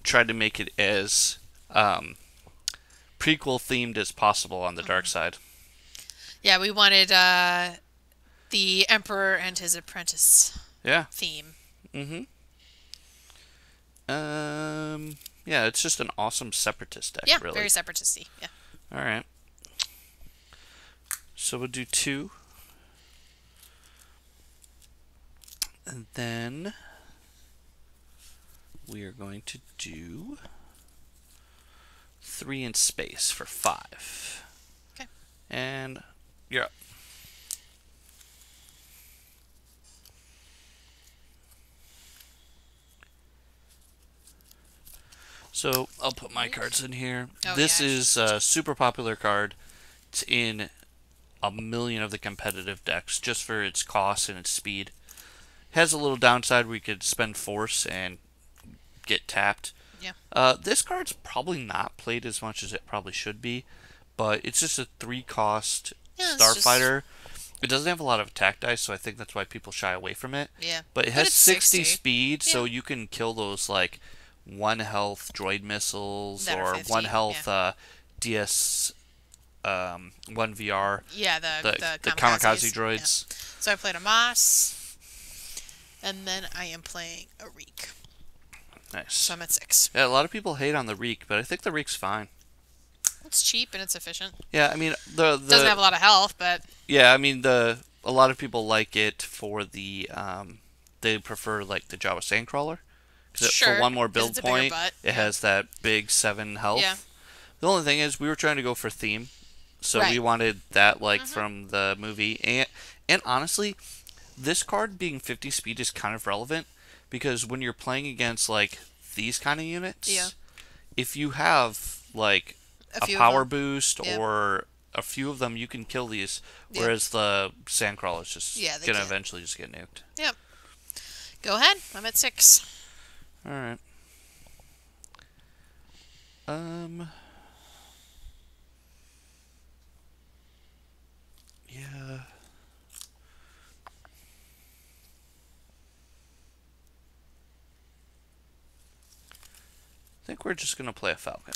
Tried to make it as prequel themed as possible on the dark side. Yeah, we wanted the Emperor and his apprentice theme. Yeah, it's just an awesome separatist deck, really. Yeah, very separatisty, All right. So we'll do 2. And then we are going to do 3 in space for 5. Okay. And you're up. So I'll put my cards in here. Oh, this is a super popular card. It's in a million of the competitive decks just for its cost and its speed. Has a little downside. We could spend force and get tapped. Yeah. This card's probably not played as much as it probably should be, but it's just a 3-cost starfighter. It doesn't have a lot of attack dice, so I think that's why people shy away from it. Yeah. But it has 60 speed, so you can kill those like 1 health droid missiles that or 1 health DS 1 VR. Yeah, the kamikaze droids. Yeah. So I played a Moss, and then I am playing a Reek. Nice. So I'm at 6. Yeah, a lot of people hate on the Reek, but I think the Reek's fine. It's cheap and it's efficient. Yeah, I mean the doesn't have a lot of health, but yeah, I mean a lot of people like it for the they prefer like the Jawa Sandcrawler. For 1 more build point, it has that big 7 health. Yeah. The only thing is, we were trying to go for theme, so we wanted that like from the movie. And honestly, this card being 50 speed is kind of relevant because when you're playing against like these kind of units, if you have like a power boost or a few of them, you can kill these. Whereas the Sandcrawler's just gonna eventually just get nuked. Yep. Go ahead. I'm at 6. All right. Yeah. I think we're just gonna play a Falcon.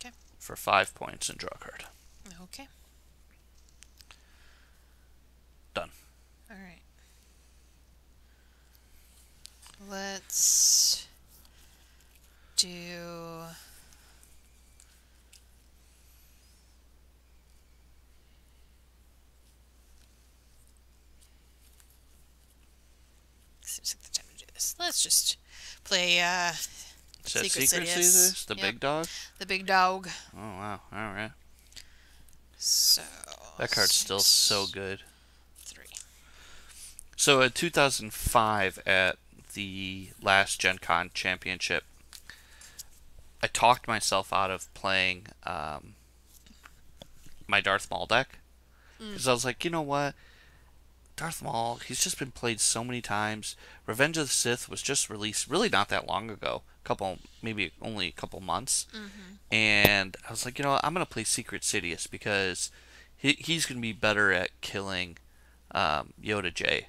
Okay. For 5 points and draw a card. Okay. Done. All right. Let's do seems like the time to do this. Let's just play Secret Sidious. The big dog? The big dog. Oh wow, alright. So that card's still so good. 3. So at 2005 at the last Gen Con championship, I talked myself out of playing my Darth Maul deck because I was like, you know what, Darth Maul, he's just been played so many times. Revenge of the Sith was just released really not that long ago, maybe only a couple months, and I was like, you know what? I'm gonna play Secret Sidious because he's gonna be better at killing Yoda J.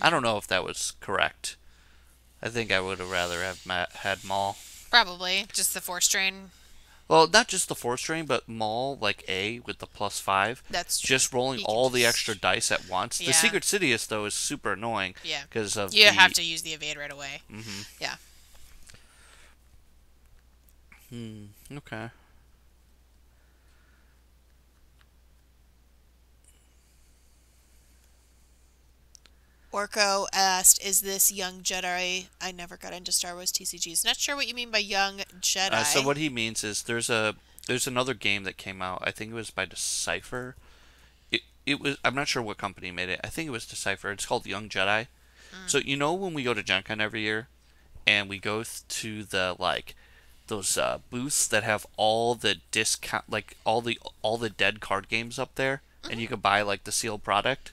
I don't know if that was correct. I think I would have rather had Maul. Probably. Just the force drain. Well, not just the force drain, but Maul, like A, with the +5. That's true. Just rolling all the extra dice at once. Yeah. The Secret Sidious, though, is super annoying. Yeah. Because of you have to use the evade right away. Mm-hmm. Yeah. Okay. Orko asked, "Is this Young Jedi? I never got into Star Wars TCGs. Not sure what you mean by Young Jedi." So what he means is there's another game that came out. I think it was by Decipher. It was, I'm not sure what company made it. I think it was Decipher. It's called Young Jedi. Mm. So you know when we go to Gen Con every year, and we go to the those booths that have all the discount, like all the dead card games up there, and you can buy like the sealed product.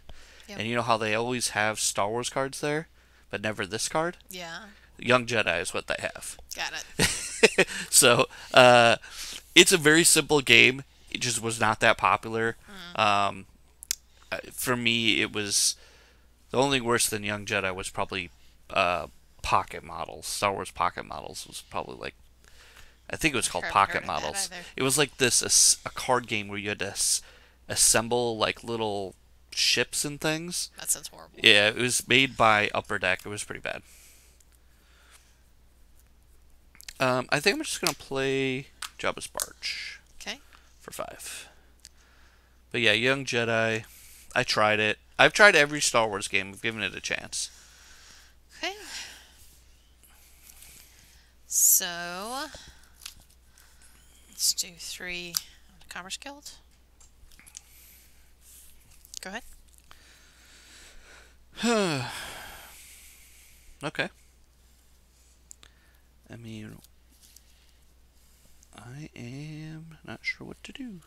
Yep. And you know how they always have Star Wars cards there, but never this card? Yeah. Young Jedi is what they have. Got it. So, it's a very simple game. It just was not that popular. Mm. For me, it was... The only worse than Young Jedi was probably Pocket Models. Star Wars Pocket Models was probably like... I think it was called Pocket Models. It was like this a card game where you had to assemble like little... ships and things. That sounds horrible. Yeah, it was made by Upper Deck. It was pretty bad. I think I'm just gonna play Jabba's Barge. Okay. For 5. But yeah, Young Jedi. I tried it. I've tried every Star Wars game. I've given it a chance. Okay. So let's do 3 on the Commerce Guild. Go ahead. Okay. I mean, I am not sure what to do.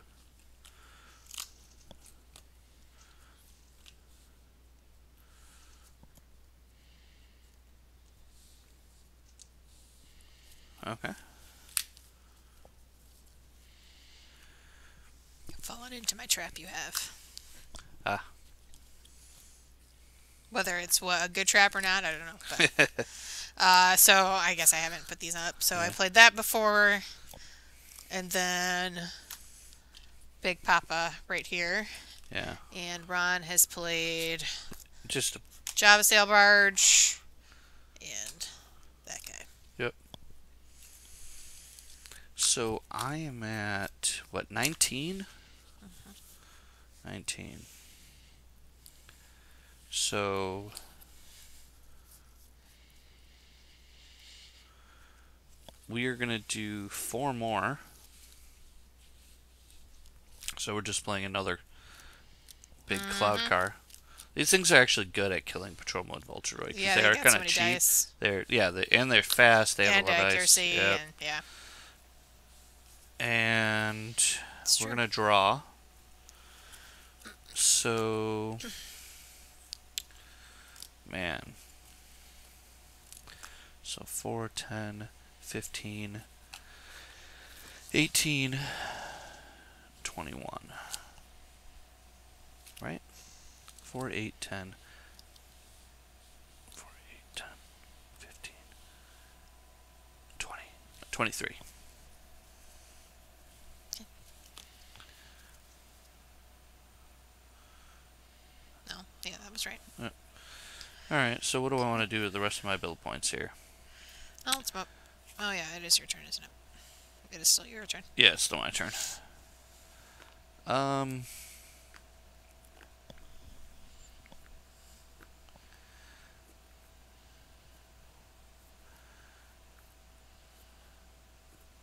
Okay. You've fallen into my trap you have. Whether it's a good trap or not, I don't know. But, so I guess I haven't put these up. So yeah. I played that before. And then Big Papa right here. Yeah. And Ron has played just Jabba Sail Barge and that guy. Yep. So I am at, what, 19? 19. So we are going to do 4 more. So we're just playing another big cloud car. These things are actually good at killing patrol mode Voltroid. Yeah, they are kind of cheap. Dice. They're fast. They have a lot of accuracy. Yep. And we're going to draw. So, man, so 4, 10, 15, 18, 21, right? 4, 8, 10, 4, 8, 10, 15, 20, 23. Yeah, that was right. Alright, so what do I want to do with the rest of my build points here? Oh, it's about... Oh yeah, it is your turn, isn't it? It is still your turn. Yeah, it's still my turn.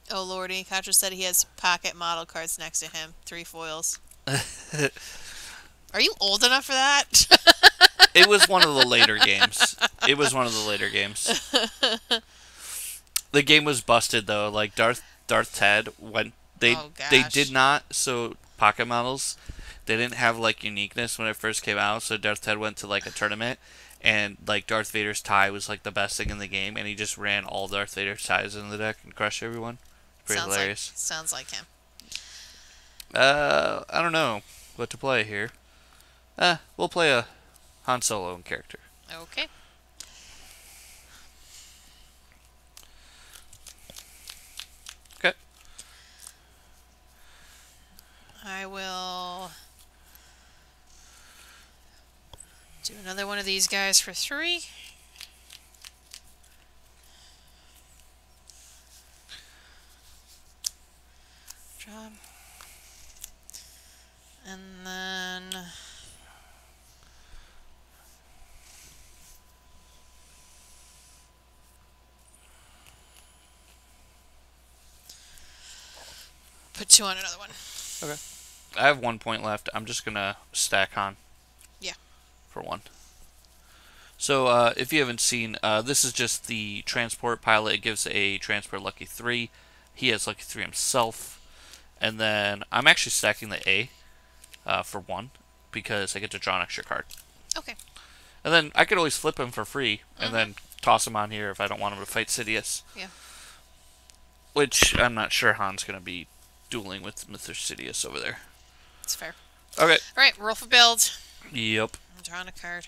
Oh lordy, Contra said he has pocket model cards next to him. 3 foils. Are you old enough for that? It was one of the later games. It was one of the later games. The game was busted though. Like Darth Ted, when they did not. So Pocket Models, they didn't have like uniqueness when it first came out. So Darth Ted went to like a tournament, and like Darth Vader's tie was like the best thing in the game, and he just ran all Darth Vader's ties in the deck and crushed everyone. Pretty hilarious. Sounds like him. I don't know what to play here. We'll play a Han Solo in character. Okay. Okay. these guys for 3. Job. And then put 2 on another one. Okay. I have 1 point left. I'm just going to stack on. Yeah. For 1. So if you haven't seen, this is just the transport pilot. It gives a transport lucky 3. He has lucky 3 himself. And then I'm actually stacking the A for 1 because I get to draw an extra card. Okay. And then I could always flip him for free and then toss him on here if I don't want him to fight Sidious. Yeah. Which I'm not sure Han's going to be dueling with Mr. Sidious over there. That's fair. Okay. All right, roll for build. Yep. I'm drawing a card.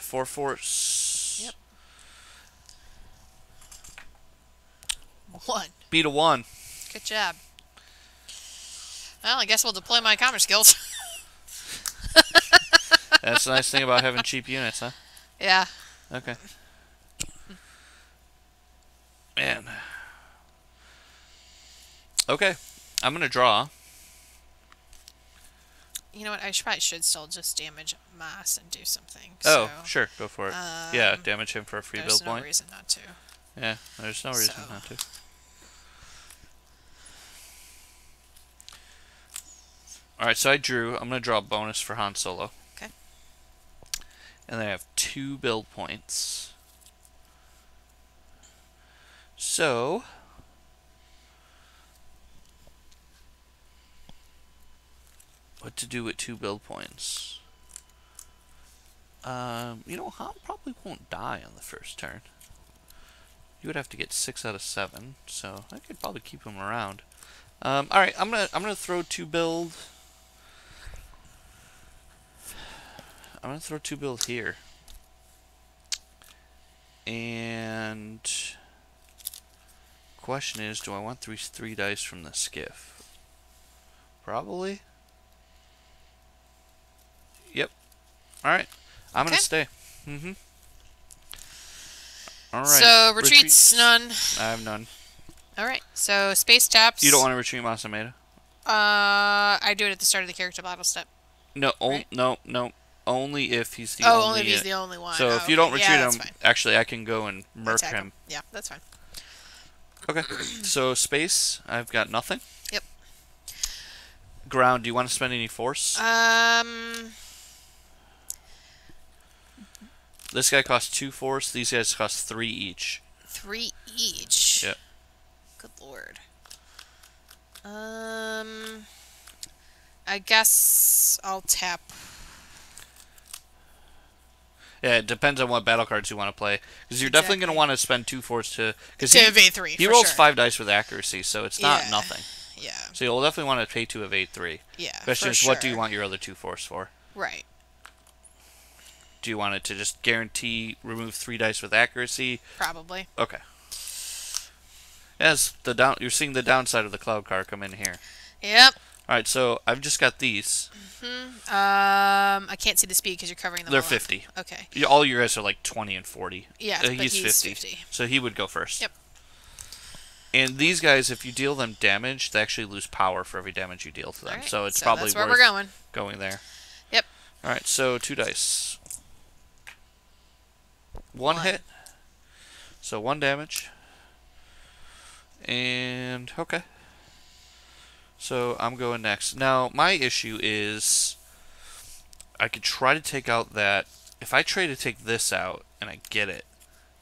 4/4. Yep. 1. Beat a 1. Good job. Well, I guess we'll deploy my commerce skills. That's the nice thing about having cheap units, huh? Yeah. Okay. Man. Okay. I'm going to draw. You know what? I probably should still just damage Moss and do something. So, oh, sure. Go for it. Yeah, damage him for a free build point. There's no reason not to. Yeah, there's no reason not to. Alright, so I drew. I'm going to draw a bonus for Han Solo. Okay. And then I have 2 build points. So what to do with 2 build points? You know, Han probably won't die on the first turn. You would have to get 6 out of 7, so I could probably keep him around. Alright, I'm gonna throw 2 build. I'm going to throw 2 build here. And question is, do I want three dice from the skiff? Probably. Yep. Alright. I'm going to stay. Mm-hmm. Alright. So, retreats, none. I have none. Alright. So, space taps. You don't want to retreat Massamedia? I do it at the start of the character battle step. No, right? No. Only if he's the only one. Oh, only if he's the only one. So if you don't retreat him, actually, I can go and murk him. Yeah, that's fine. Okay. So space, I've got nothing. Yep. Ground, do you want to spend any force? This guy costs 2 force. These guys cost 3 each. 3 each? Yep. Good lord. I guess I'll tap. Yeah, it depends on what battle cards you want to play. Because you're definitely going to want to spend 2 force to... Cause to evade 3, he rolls 5 dice with accuracy, so it's not nothing. Yeah. So you'll definitely want to pay 2 evade 3. Yeah, question is, what do you want your other 2 force for? Right. Do you want it to just guarantee remove 3 dice with accuracy? Probably. Okay. Yes, you're seeing the downside of the cloud car come in here. Yep. Alright, so I've just got these. I can't see the speed because you're covering them. They're 50. Up. Okay. All your guys are like 20 and 40. Yeah, but he's 50. So he would go first. Yep. And these guys, if you deal them damage, they actually lose power for every damage you deal to them. Right. So it's probably that's where worth we're going there. Yep. Alright, so 2 dice. 1 hit. So 1 damage. And okay. So I'm going next. Now, my issue is I could try to take out that. If I try to take this out and I get it,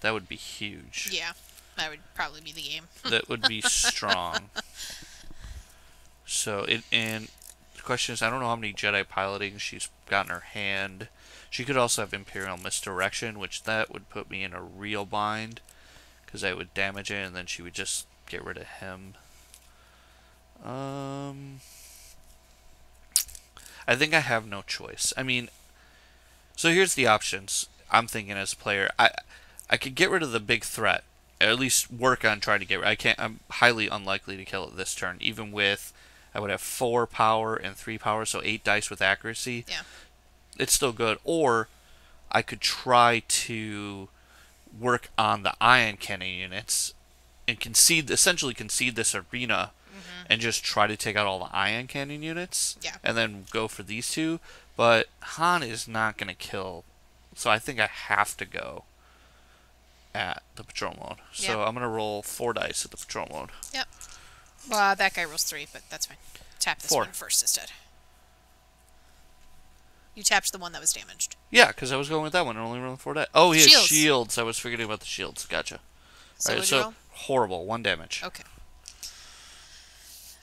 that would be huge. Yeah, that would probably be the game. That would be strong. So, and the question is, I don't know how many Jedi piloting she's got in her hand. She could also have Imperial Misdirection, which that would put me in a real bind because I would damage it and then she would just get rid of him. I think I have no choice. I mean, so here's the options I'm thinking as a player. I could get rid of the big threat, or at least work on trying to get rid. I'm highly unlikely to kill it this turn, even with I would have 4 power and 3 power, so 8 dice with accuracy. Yeah, it's still good. Or I could try to work on the ion cannon units and essentially concede this arena, mm-hmm. and just try to take out all the ion cannon units, yeah. and then go for these two. But Han is not going to kill, so I think I have to go at the patrol mode. Yep. So I'm going to roll 4 dice at the patrol mode. Yep. Well, that guy rolls 3, but that's fine. Tap this 4. One first instead. You tapped the one that was damaged. Yeah, because I was going with that one and only rolling 4 dice. Oh, he has shields. I was forgetting about the shields. Gotcha. So, all right, so horrible. 1 damage. Okay.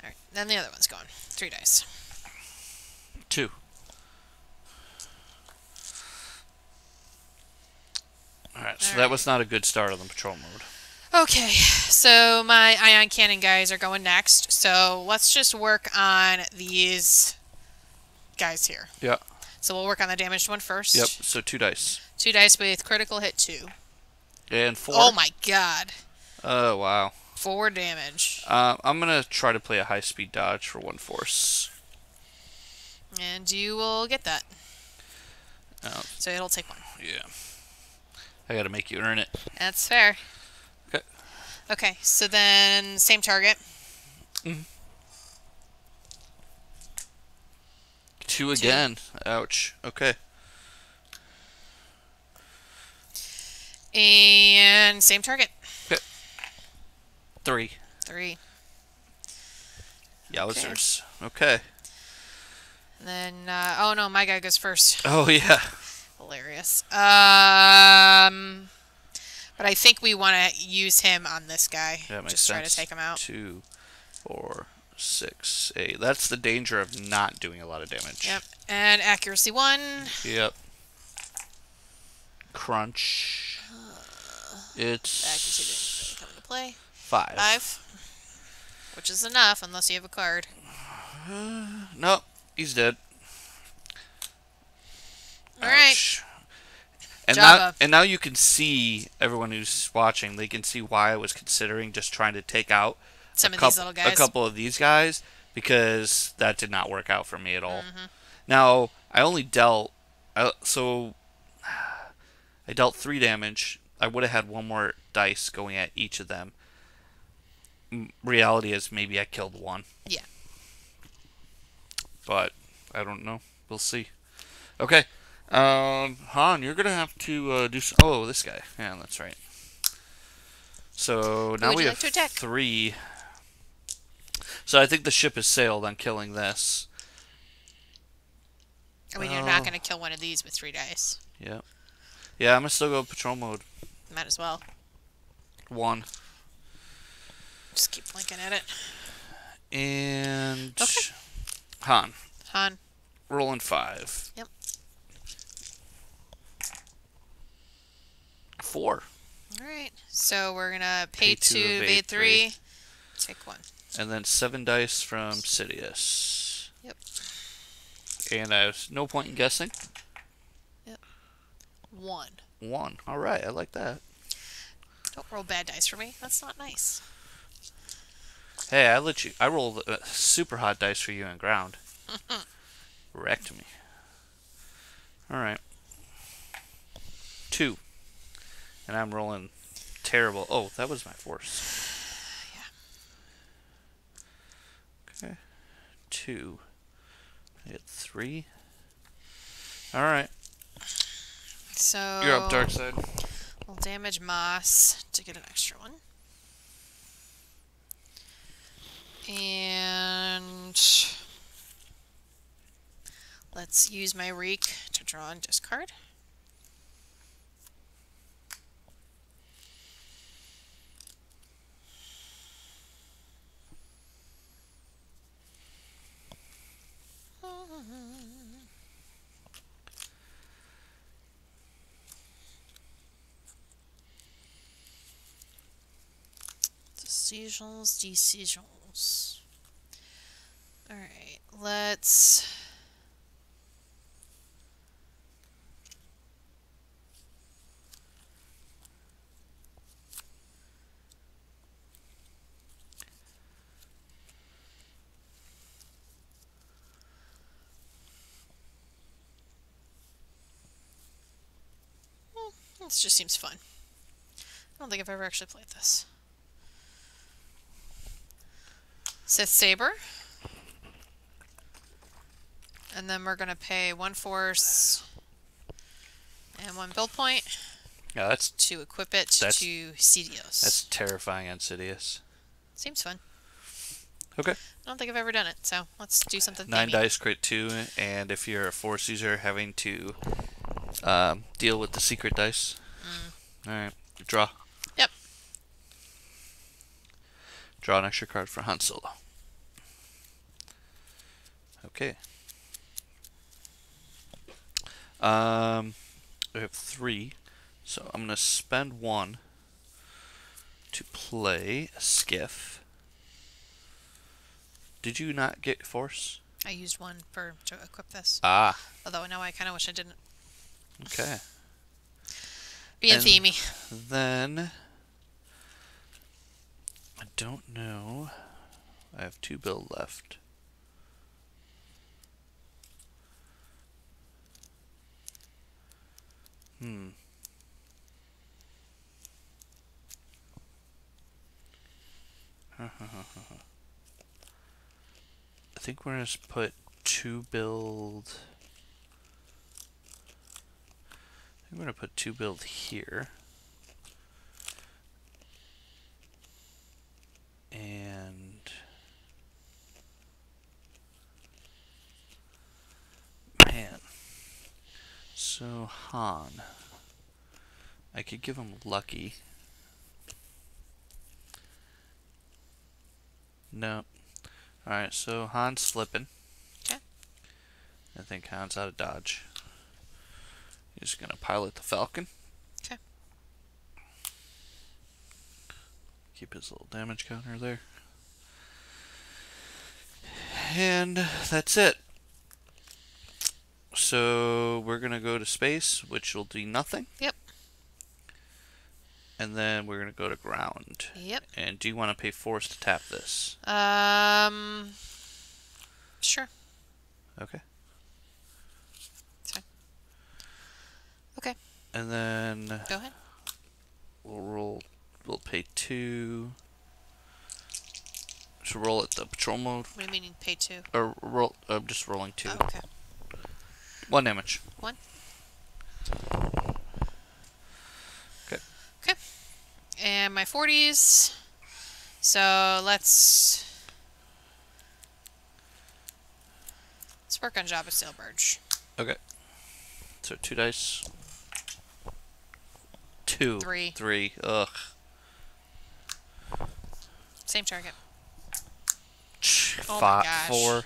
All right. Then the other one's gone. 3 dice. 2. Alright, so that was not a good start on the patrol mode. Okay, so my ion cannon guys are going next, so let's just work on these guys here. Yeah. So we'll work on the damaged one first. Yep, so 2 dice. 2 dice with critical hit 2. And 4. Oh my god. Oh, wow. 4 damage. I'm going to try to play a high-speed dodge for 1 force. And you will get that. Oh. So it'll take 1. Yeah. I gotta make you earn it. That's fair. Okay. Okay, so then same target. Mm-hmm. 2 again. 2. Ouch. Okay. And same target. Okay. 3. 3. Yowzers. Okay. And then, oh no, my guy goes first. Oh yeah. Hilarious. But I think we want to use him on this guy. That makes sense. Just try to take him out. 2, 4, 6, 8. That's the danger of not doing a lot of damage. Yep. And accuracy 1. Yep. Crunch. It's accuracy didn't really come into play. 5. 5. Which is enough unless you have a card. No, he's dead. All right. And now you can see, everyone who's watching, they can see why I was considering just trying to take out a couple of these guys, because that did not work out for me at all. Mm-hmm. Now, I only dealt... I dealt 3 damage. I would have had 1 more dice going at each of them. Reality is maybe I killed 1. Yeah. But I don't know. We'll see. Okay. Han, you're going to have to do... Oh, this guy. Yeah, that's right. So, now we have 3. So, I think the ship has sailed on killing this. I mean, you're not going to kill one of these with 3 dice. Yeah. Yeah, I'm going to still go patrol mode. Might as well. 1. Just keep blinking at it. And... Okay. Han. Han. Rolling 5. Yep. 4. All right. So we're going to pay 2, evade 3, take 1. And then 7 dice from Sidious. Yep. And there's no point in guessing. Yep. 1. 1. All right. I like that. Don't roll bad dice for me. That's not nice. Hey, I let you. I rolled super hot dice for you on ground. Wrecked me. All right. 2. And I'm rolling terrible. Oh, that was my force. Yeah. Okay. 2. I get 3. All right. So you're up, dark side. We'll damage Moss to get an extra 1. And let's use my Reek to draw and discard. Decisions, decisions. Alright, let's... This just seems fun. I don't think I've ever actually played this. Sith Saber. And then we're going to pay one force and one build point to equip it to Sidious. That's terrifying on Sidious. Seems fun. Okay. I don't think I've ever done it, so let's do something. 9 dice, crit 2, and if you're a force user, having to deal with the secret dice. Mm. Alright, draw. Yep. Draw an extra card for Han Solo. Okay. I have 3, so I'm gonna spend 1 to play a skiff. Did you not get force? I used 1 to equip this. Ah. Although now I kind of wish I didn't. Okay. Being themey. Then I don't know. I have 2 build left. Hmm. I think we're going to put 2 build. I'm going to put 2 build here. And man. So Han. I could give him Lucky. No. Alright, so Han's slipping. Okay. I think Han's out of dodge. He's going to pilot the Falcon. Okay. Keep his little damage counter there. And that's it. So we're going to go to space, which will do nothing. Yep. And then we're going to go to ground. Yep. And do you want to pay force to tap this? Sure. Okay. Sorry. Okay. And then go ahead. We'll roll. We'll pay 2. So roll at the patrol mode. What do you mean pay 2? Or roll. I'm just rolling 2. Oh, okay. 1 damage. 1. Okay, and my 40s, so let's work on Jabba's Sail Barge. Okay, so 2 dice. 2. 3. 3, ugh. Same target. Oh 5, my gosh. 4.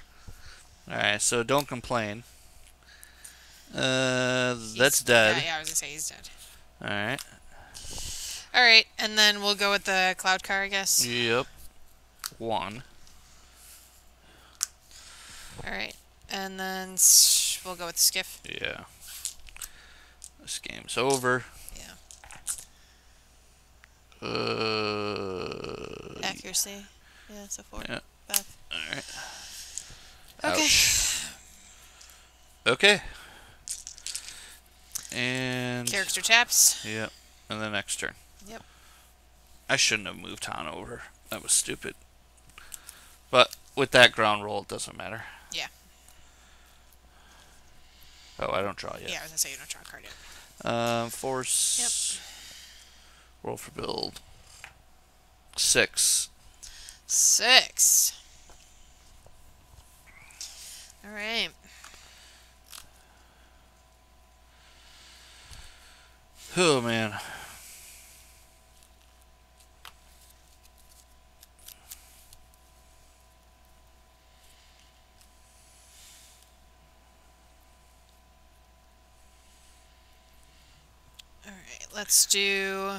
Alright, so don't complain. That's dead. Yeah, I was going to say he's dead. Alright. Alright, and then we'll go with the cloud car, I guess. Yep. 1. Alright, and then we'll go with the skiff. Yeah. This game's over. Yeah. Accuracy. Yeah, so 4. Yeah. 5. Alright. Okay. Ouch. Okay. And character taps. Yep. And the next turn. Yep. I shouldn't have moved Han over. That was stupid. But with that ground roll, it doesn't matter. Yeah. Oh, I don't draw yet. Yeah, I was going to say you don't draw a card yet. Force. Yep. Roll for build. 6. All right. Oh, man. Let's do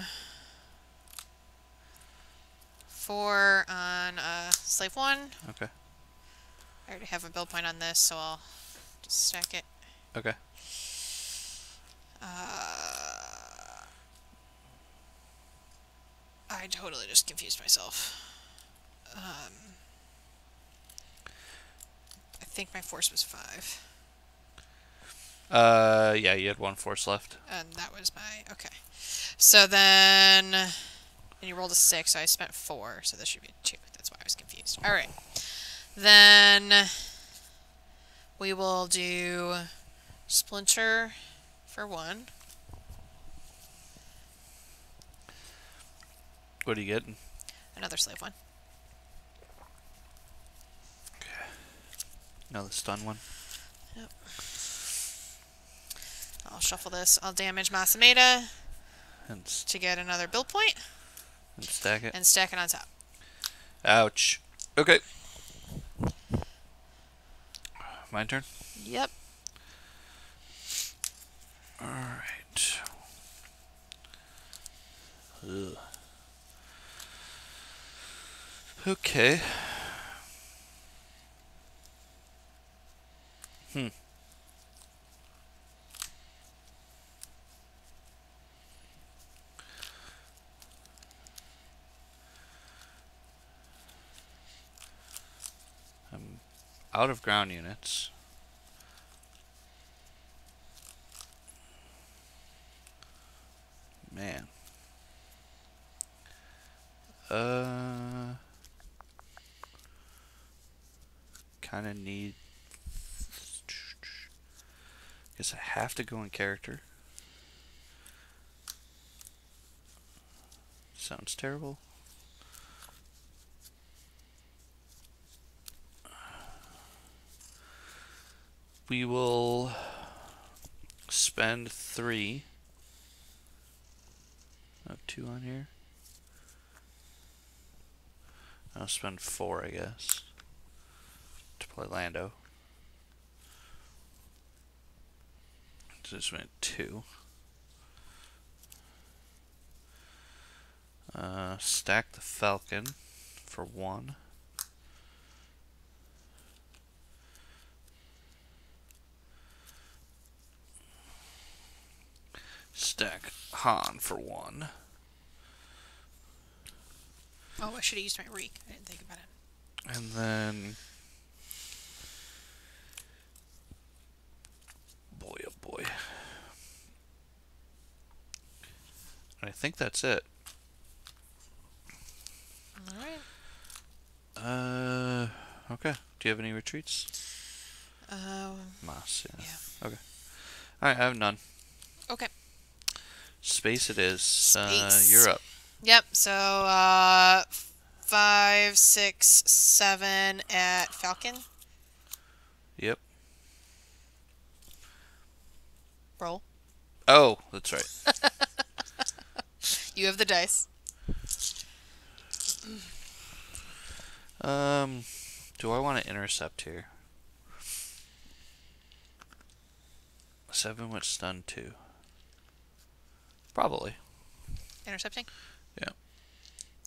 4 on slave 1. Okay. I already have a build point on this, so I'll just stack it. Okay. I totally just confused myself. I think my force was 5. Yeah, you had 1 force left. And that was my okay. So then... And you rolled a 6, so I spent 4. So this should be a 2. That's why I was confused. Alright. Then... We will do... Splinter for 1. What do you get? Another slave one. Okay. Another stun one. Yep. I'll shuffle this. I'll damage Massamedia to get another build point. And stack it. And stack it on top. Ouch. Okay. My turn? Yep. Alright. Ugh. Okay. I'm out of ground units. Man. Kind of need... Guess I have to go in character. Sounds terrible. We will spend 3. I have 2 on here. I'll spend 4, I guess. To play Lando. So this went 2. Stack the Falcon for 1. Stack Han for 1. Oh, I should have used my Reek. I didn't think about it. And then... Boy, oh boy. And I think that's it. Alright. Okay. Do you have any retreats? Mass, yeah. Okay. Alright, I have none. Okay. Space it is. Space. You're up. Yep, so, 5, 6, 7 at Falcon. Yep. Roll. Oh, that's right. You have the dice. Do I want to intercept here? 7 went stun 2. Probably. Intercepting? Yeah.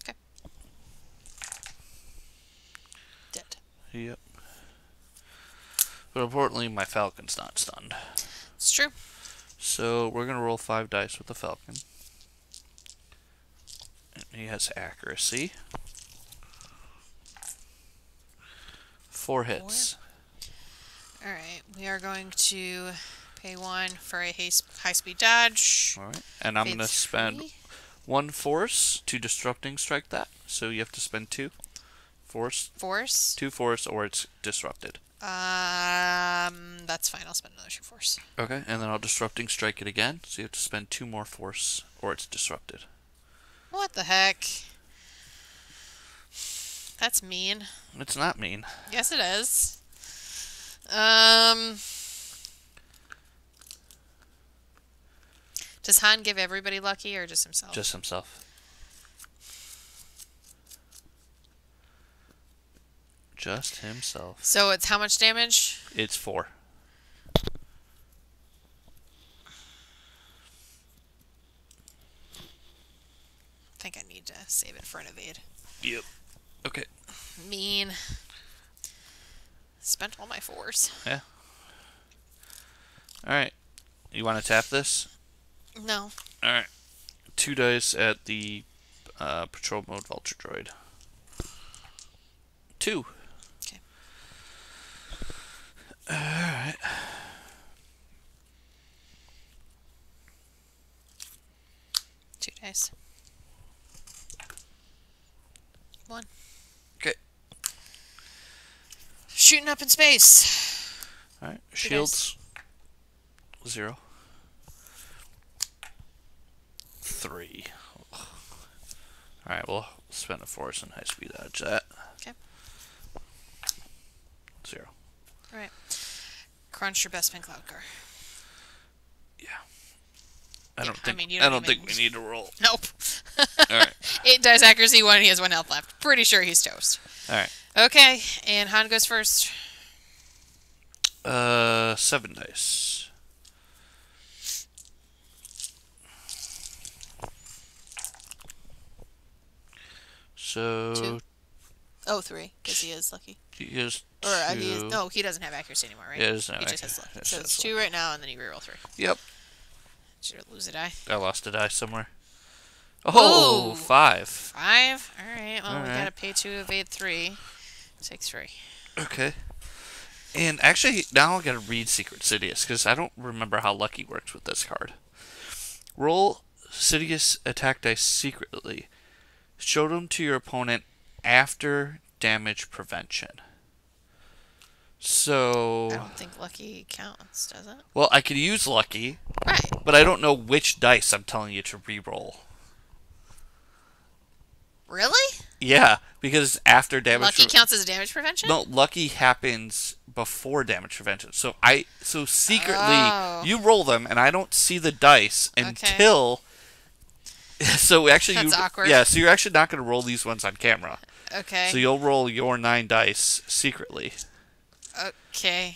Okay. Dead. Yep. But importantly, my Falcon's not stunned. It's true. So we're going to roll 5 dice with the Falcon. And he has accuracy. 4 hits. Alright, we are going to pay 1 for a high-speed dodge. Alright, and I'm going to spend 1 force to disrupting strike that. So you have to spend 2 force. 2 force or it's disrupted. That's fine. I'll spend another 2 force. Okay, and then I'll disrupting strike it again. So you have to spend 2 more force, or it's disrupted. What the heck? That's mean. It's not mean. Yes, it is. Does Han give everybody lucky, or just himself? Just himself. Just himself. So it's how much damage? It's 4. I think I need to save it for an evade. Yep. Okay. Mean. Spent all my 4s. Yeah. Alright. You want to tap this? No. Alright. 2 dice at the patrol mode vulture droid. 2. Alright. 2 days. 1. Okay. Shooting up in space. All right. Shields. 2 days. 0. 3. All right. We'll spend a force and high speed out of that. Okay. 0. All right. Crunch your best pin cloud car. Yeah. I don't think we need to roll. Nope. All right. 8 dice accuracy, 1, and he has 1 health left. Pretty sure he's toast. All right. Okay, and Han goes first. 7 dice. 2. Oh, 3, because he is lucky. He is 2. Or, I mean, he is, no, he doesn't have accuracy anymore, right? Yeah, he doesn't have accuracy. He just has luck. So it's 2 right now, and then you reroll 3. Yep. Did you lose a die? I lost a die somewhere. Oh, 5. 5? Alright, well, all right. We gotta pay 2, evade 3. Take 3. Okay. And actually, now I gotta read Secret Sidious, because I don't remember how Lucky works with this card. Roll Sidious attack dice secretly. Show them to your opponent after damage prevention. So I don't think Lucky counts, does it? Well, I could use Lucky, right? But I don't know which dice I'm telling you to re-roll. Really? Yeah, because after damage, Lucky counts as damage prevention. No, Lucky happens before damage prevention. So secretly you roll them, and I don't see the dice until. Okay. So actually, that's awkward. Yeah, so you're actually not going to roll these ones on camera. Okay. So you'll roll your 9 dice secretly. Okay.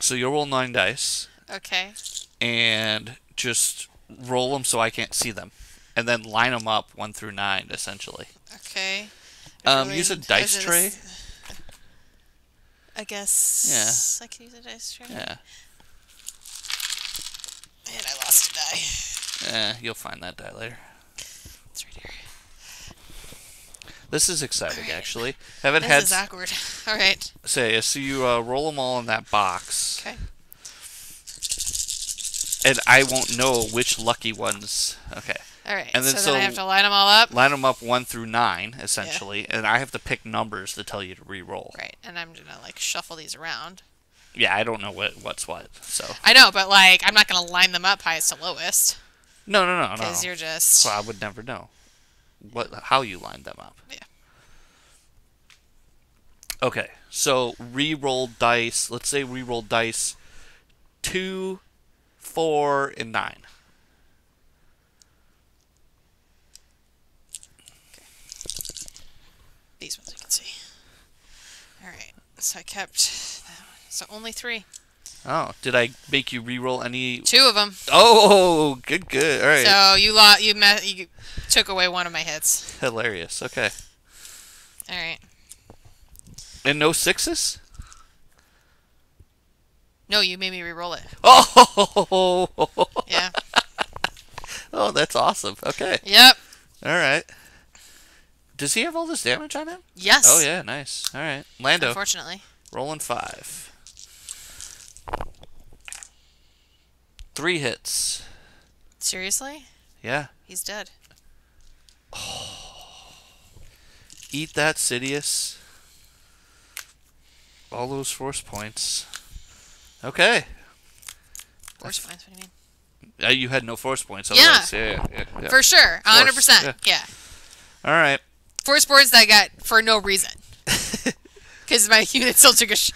So you'll roll 9 dice. Okay. And just roll them so I can't see them. And then line them up 1 through 9, essentially. Okay. Use a dice tray. I guess. Yeah. I can use a dice tray. Yeah. Man, I lost a die. Yeah, you'll find that die later. It's right here. This is exciting, actually. This is awkward. All right. So you roll them all in that box. Okay. And I won't know which lucky ones. Okay. All right. And then, so I have to line them all up. Line them up 1 through 9, essentially, yeah. And I have to pick numbers to tell you to re-roll. Right. And I'm gonna shuffle these around. Yeah, I don't know what's what. So. I know, but I'm not gonna line them up highest to lowest. No. Because you're just. Well, I would never know. How you lined them up. Yeah. Okay, so re-roll dice. Let's say re-roll dice 2, 4, and 9. Okay. These ones I can see. Alright, so I kept that one. So only 3. Oh, did I make you re-roll any? 2 of them. Oh, good. All right. So you took away 1 of my hits. Hilarious. Okay. All right. And no 6s? No, you made me re-roll it. Oh. Yeah. Oh, that's awesome. Okay. Yep. All right. Does he have all this damage on him? Yes. Oh yeah, nice. All right, Lando. Unfortunately. Rolling 5. 3 hits. Seriously? Yeah. He's dead. Oh. Eat that, Sidious. All those force points. Okay. Force points? What do you mean? You had no force points. Otherwise. Yeah. Yeah. For sure. 100%. Yeah. All right. Force boards that I got for no reason. Because my unit still took a shit.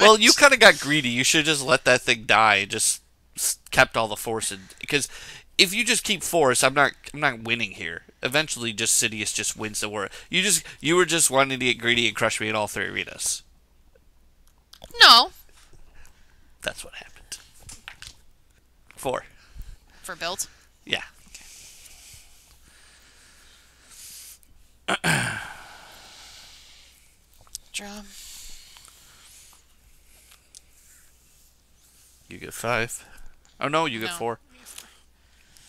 Well, you kind of got greedy. You should just let that thing die. Just kept all the force, because if you just keep force, I'm not winning here. Eventually, just Sidious just wins the war. You were just wanting to get greedy and crush me in all 3 arenas. No. That's what happened. 4. For build. Yeah. Okay. Draw. You get 5. Oh, no, you get 4.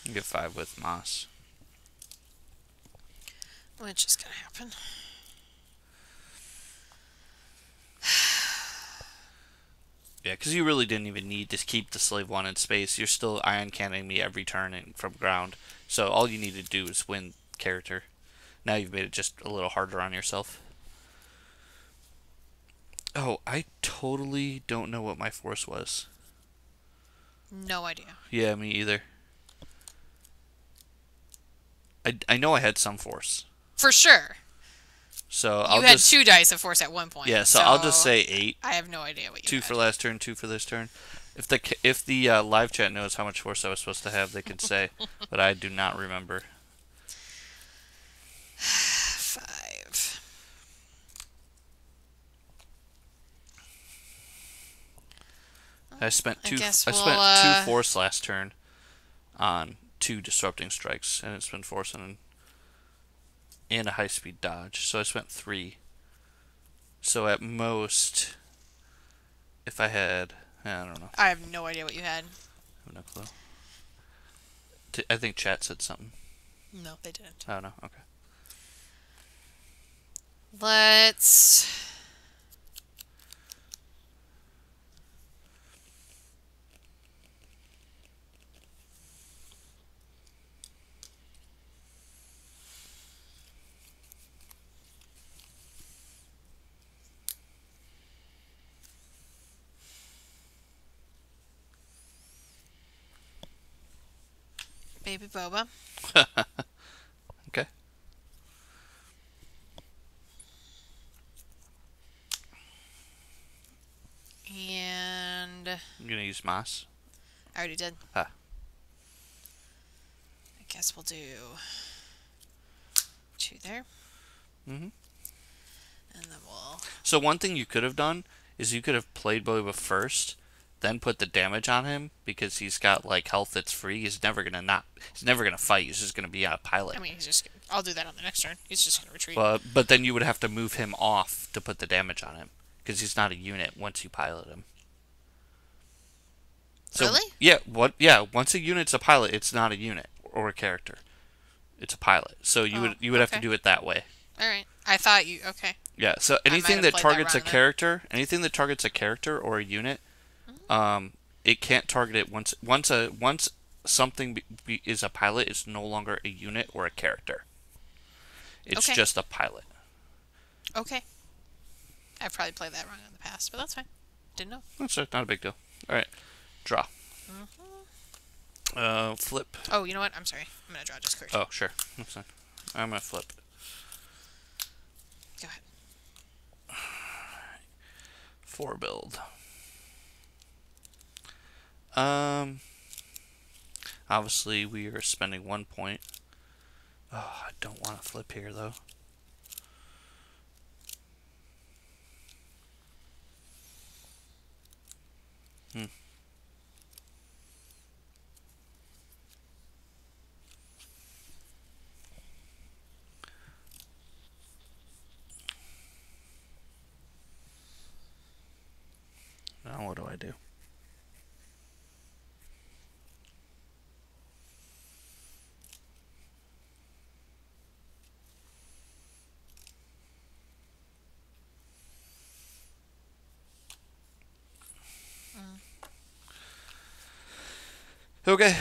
You get 5 with Moss. Which is going to happen. Yeah, because you really didn't even need to keep the Slave 1 in space. You're still ion cannoning me every turn from ground. So all you need to do is win character. Now you've made it just a little harder on yourself. Oh, I totally don't know what my force was. No idea. Yeah, me either. I know I had some force. For sure. So I'll just... You had 2 dice of force at one point. Yeah, so I'll just say 8. I have no idea what you had. 2 for last turn, 2 for this turn. If the live chat knows how much force I was supposed to have, they could say, but I do not remember. 5. I spent 2. I spent 2 force last turn on 2 disrupting strikes, and it's been force and a high-speed dodge. So I spent 3. So at most, if I had, I don't know. I have no idea what you had. I have no clue. I think chat said something. No, they didn't. Oh, no? Okay. Let's... Baby Boba. Okay. And... I'm going to use Moss. I already did. Ah. I guess we'll do 2 there. Mm-hmm. And then we'll... So one thing you could have done is you could have played Boba first, then put the damage on him because he's got like health that's free. He's never gonna fight. He's just gonna be out of pilot. I mean, he's just. I'll do that on the next turn. He's just gonna retreat. But then you would have to move him off to put the damage on him because he's not a unit once you pilot him. So, really? Yeah. What? Yeah. Once a unit's a pilot, it's not a unit or a character. It's a pilot. So you would have to do it that way. All right. I thought you okay. Yeah. So anything that targets a character, anything that targets a character or a unit. It can't target it once something is a pilot. It's no longer a unit or a character. It's just a pilot. Okay. I probably played that wrong in the past, but that's fine. Didn't know. That's not a big deal. All right, draw. Mm-hmm. Flip. Oh, you know what? I'm sorry. I'm gonna draw just curse. Oh, sure. That's fine. I'm gonna flip. Go ahead. All right. 4 build. Obviously we are spending 1 point. Oh, I don't want to flip here though. Now what do I do? Okay.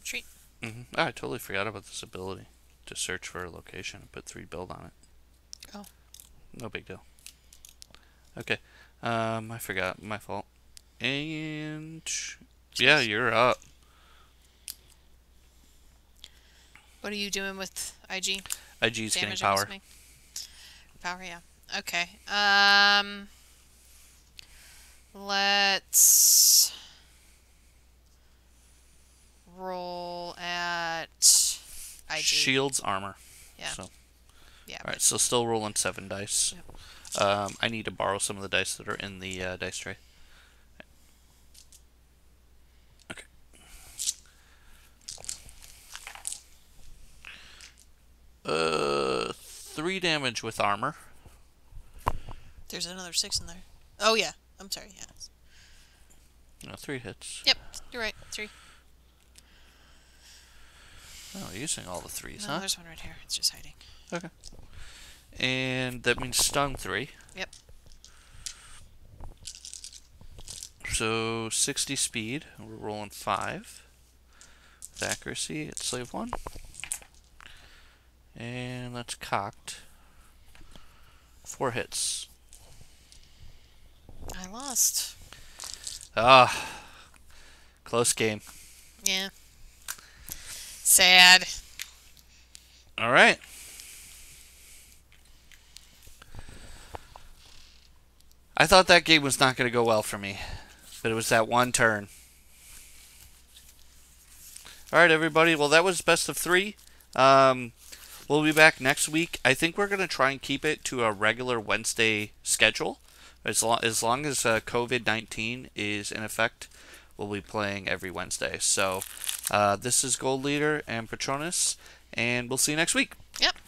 Retreat. Mm-hmm. Oh, I totally forgot about this ability to search for a location and put 3 build on it. Oh. No big deal. Okay. I forgot. My fault. And... Yeah, you're up. What are you doing with IG? IG's getting power. Power, yeah. Okay. Let's roll at IG. Shields, armor. Yeah. So. Yeah. All right. So still rolling 7 dice. Yep. I need to borrow some of the dice that are in the dice tray. Okay. Okay. 3 damage with armor. There's another 6 in there. Oh yeah. I'm sorry, yes. No, 3 hits. Yep, you're right. 3. Oh, you're using all the 3s, no, huh? There's one right here. It's just hiding. Okay. And that means stun 3. Yep. So 60 speed, we're rolling 5. With accuracy, it's slave 1. And that's cocked. 4 hits. I lost. Ah, close game. Yeah. Sad. All right. I thought that game was not going to go well for me, but it was that one turn. All right, everybody. Well, that was best of 3. We'll be back next week. I think we're going to try and keep it to a regular Wednesday schedule. As long as COVID-19 is in effect, we'll be playing every Wednesday. So this is Gold Leader and Patronus, and we'll see you next week. Yep.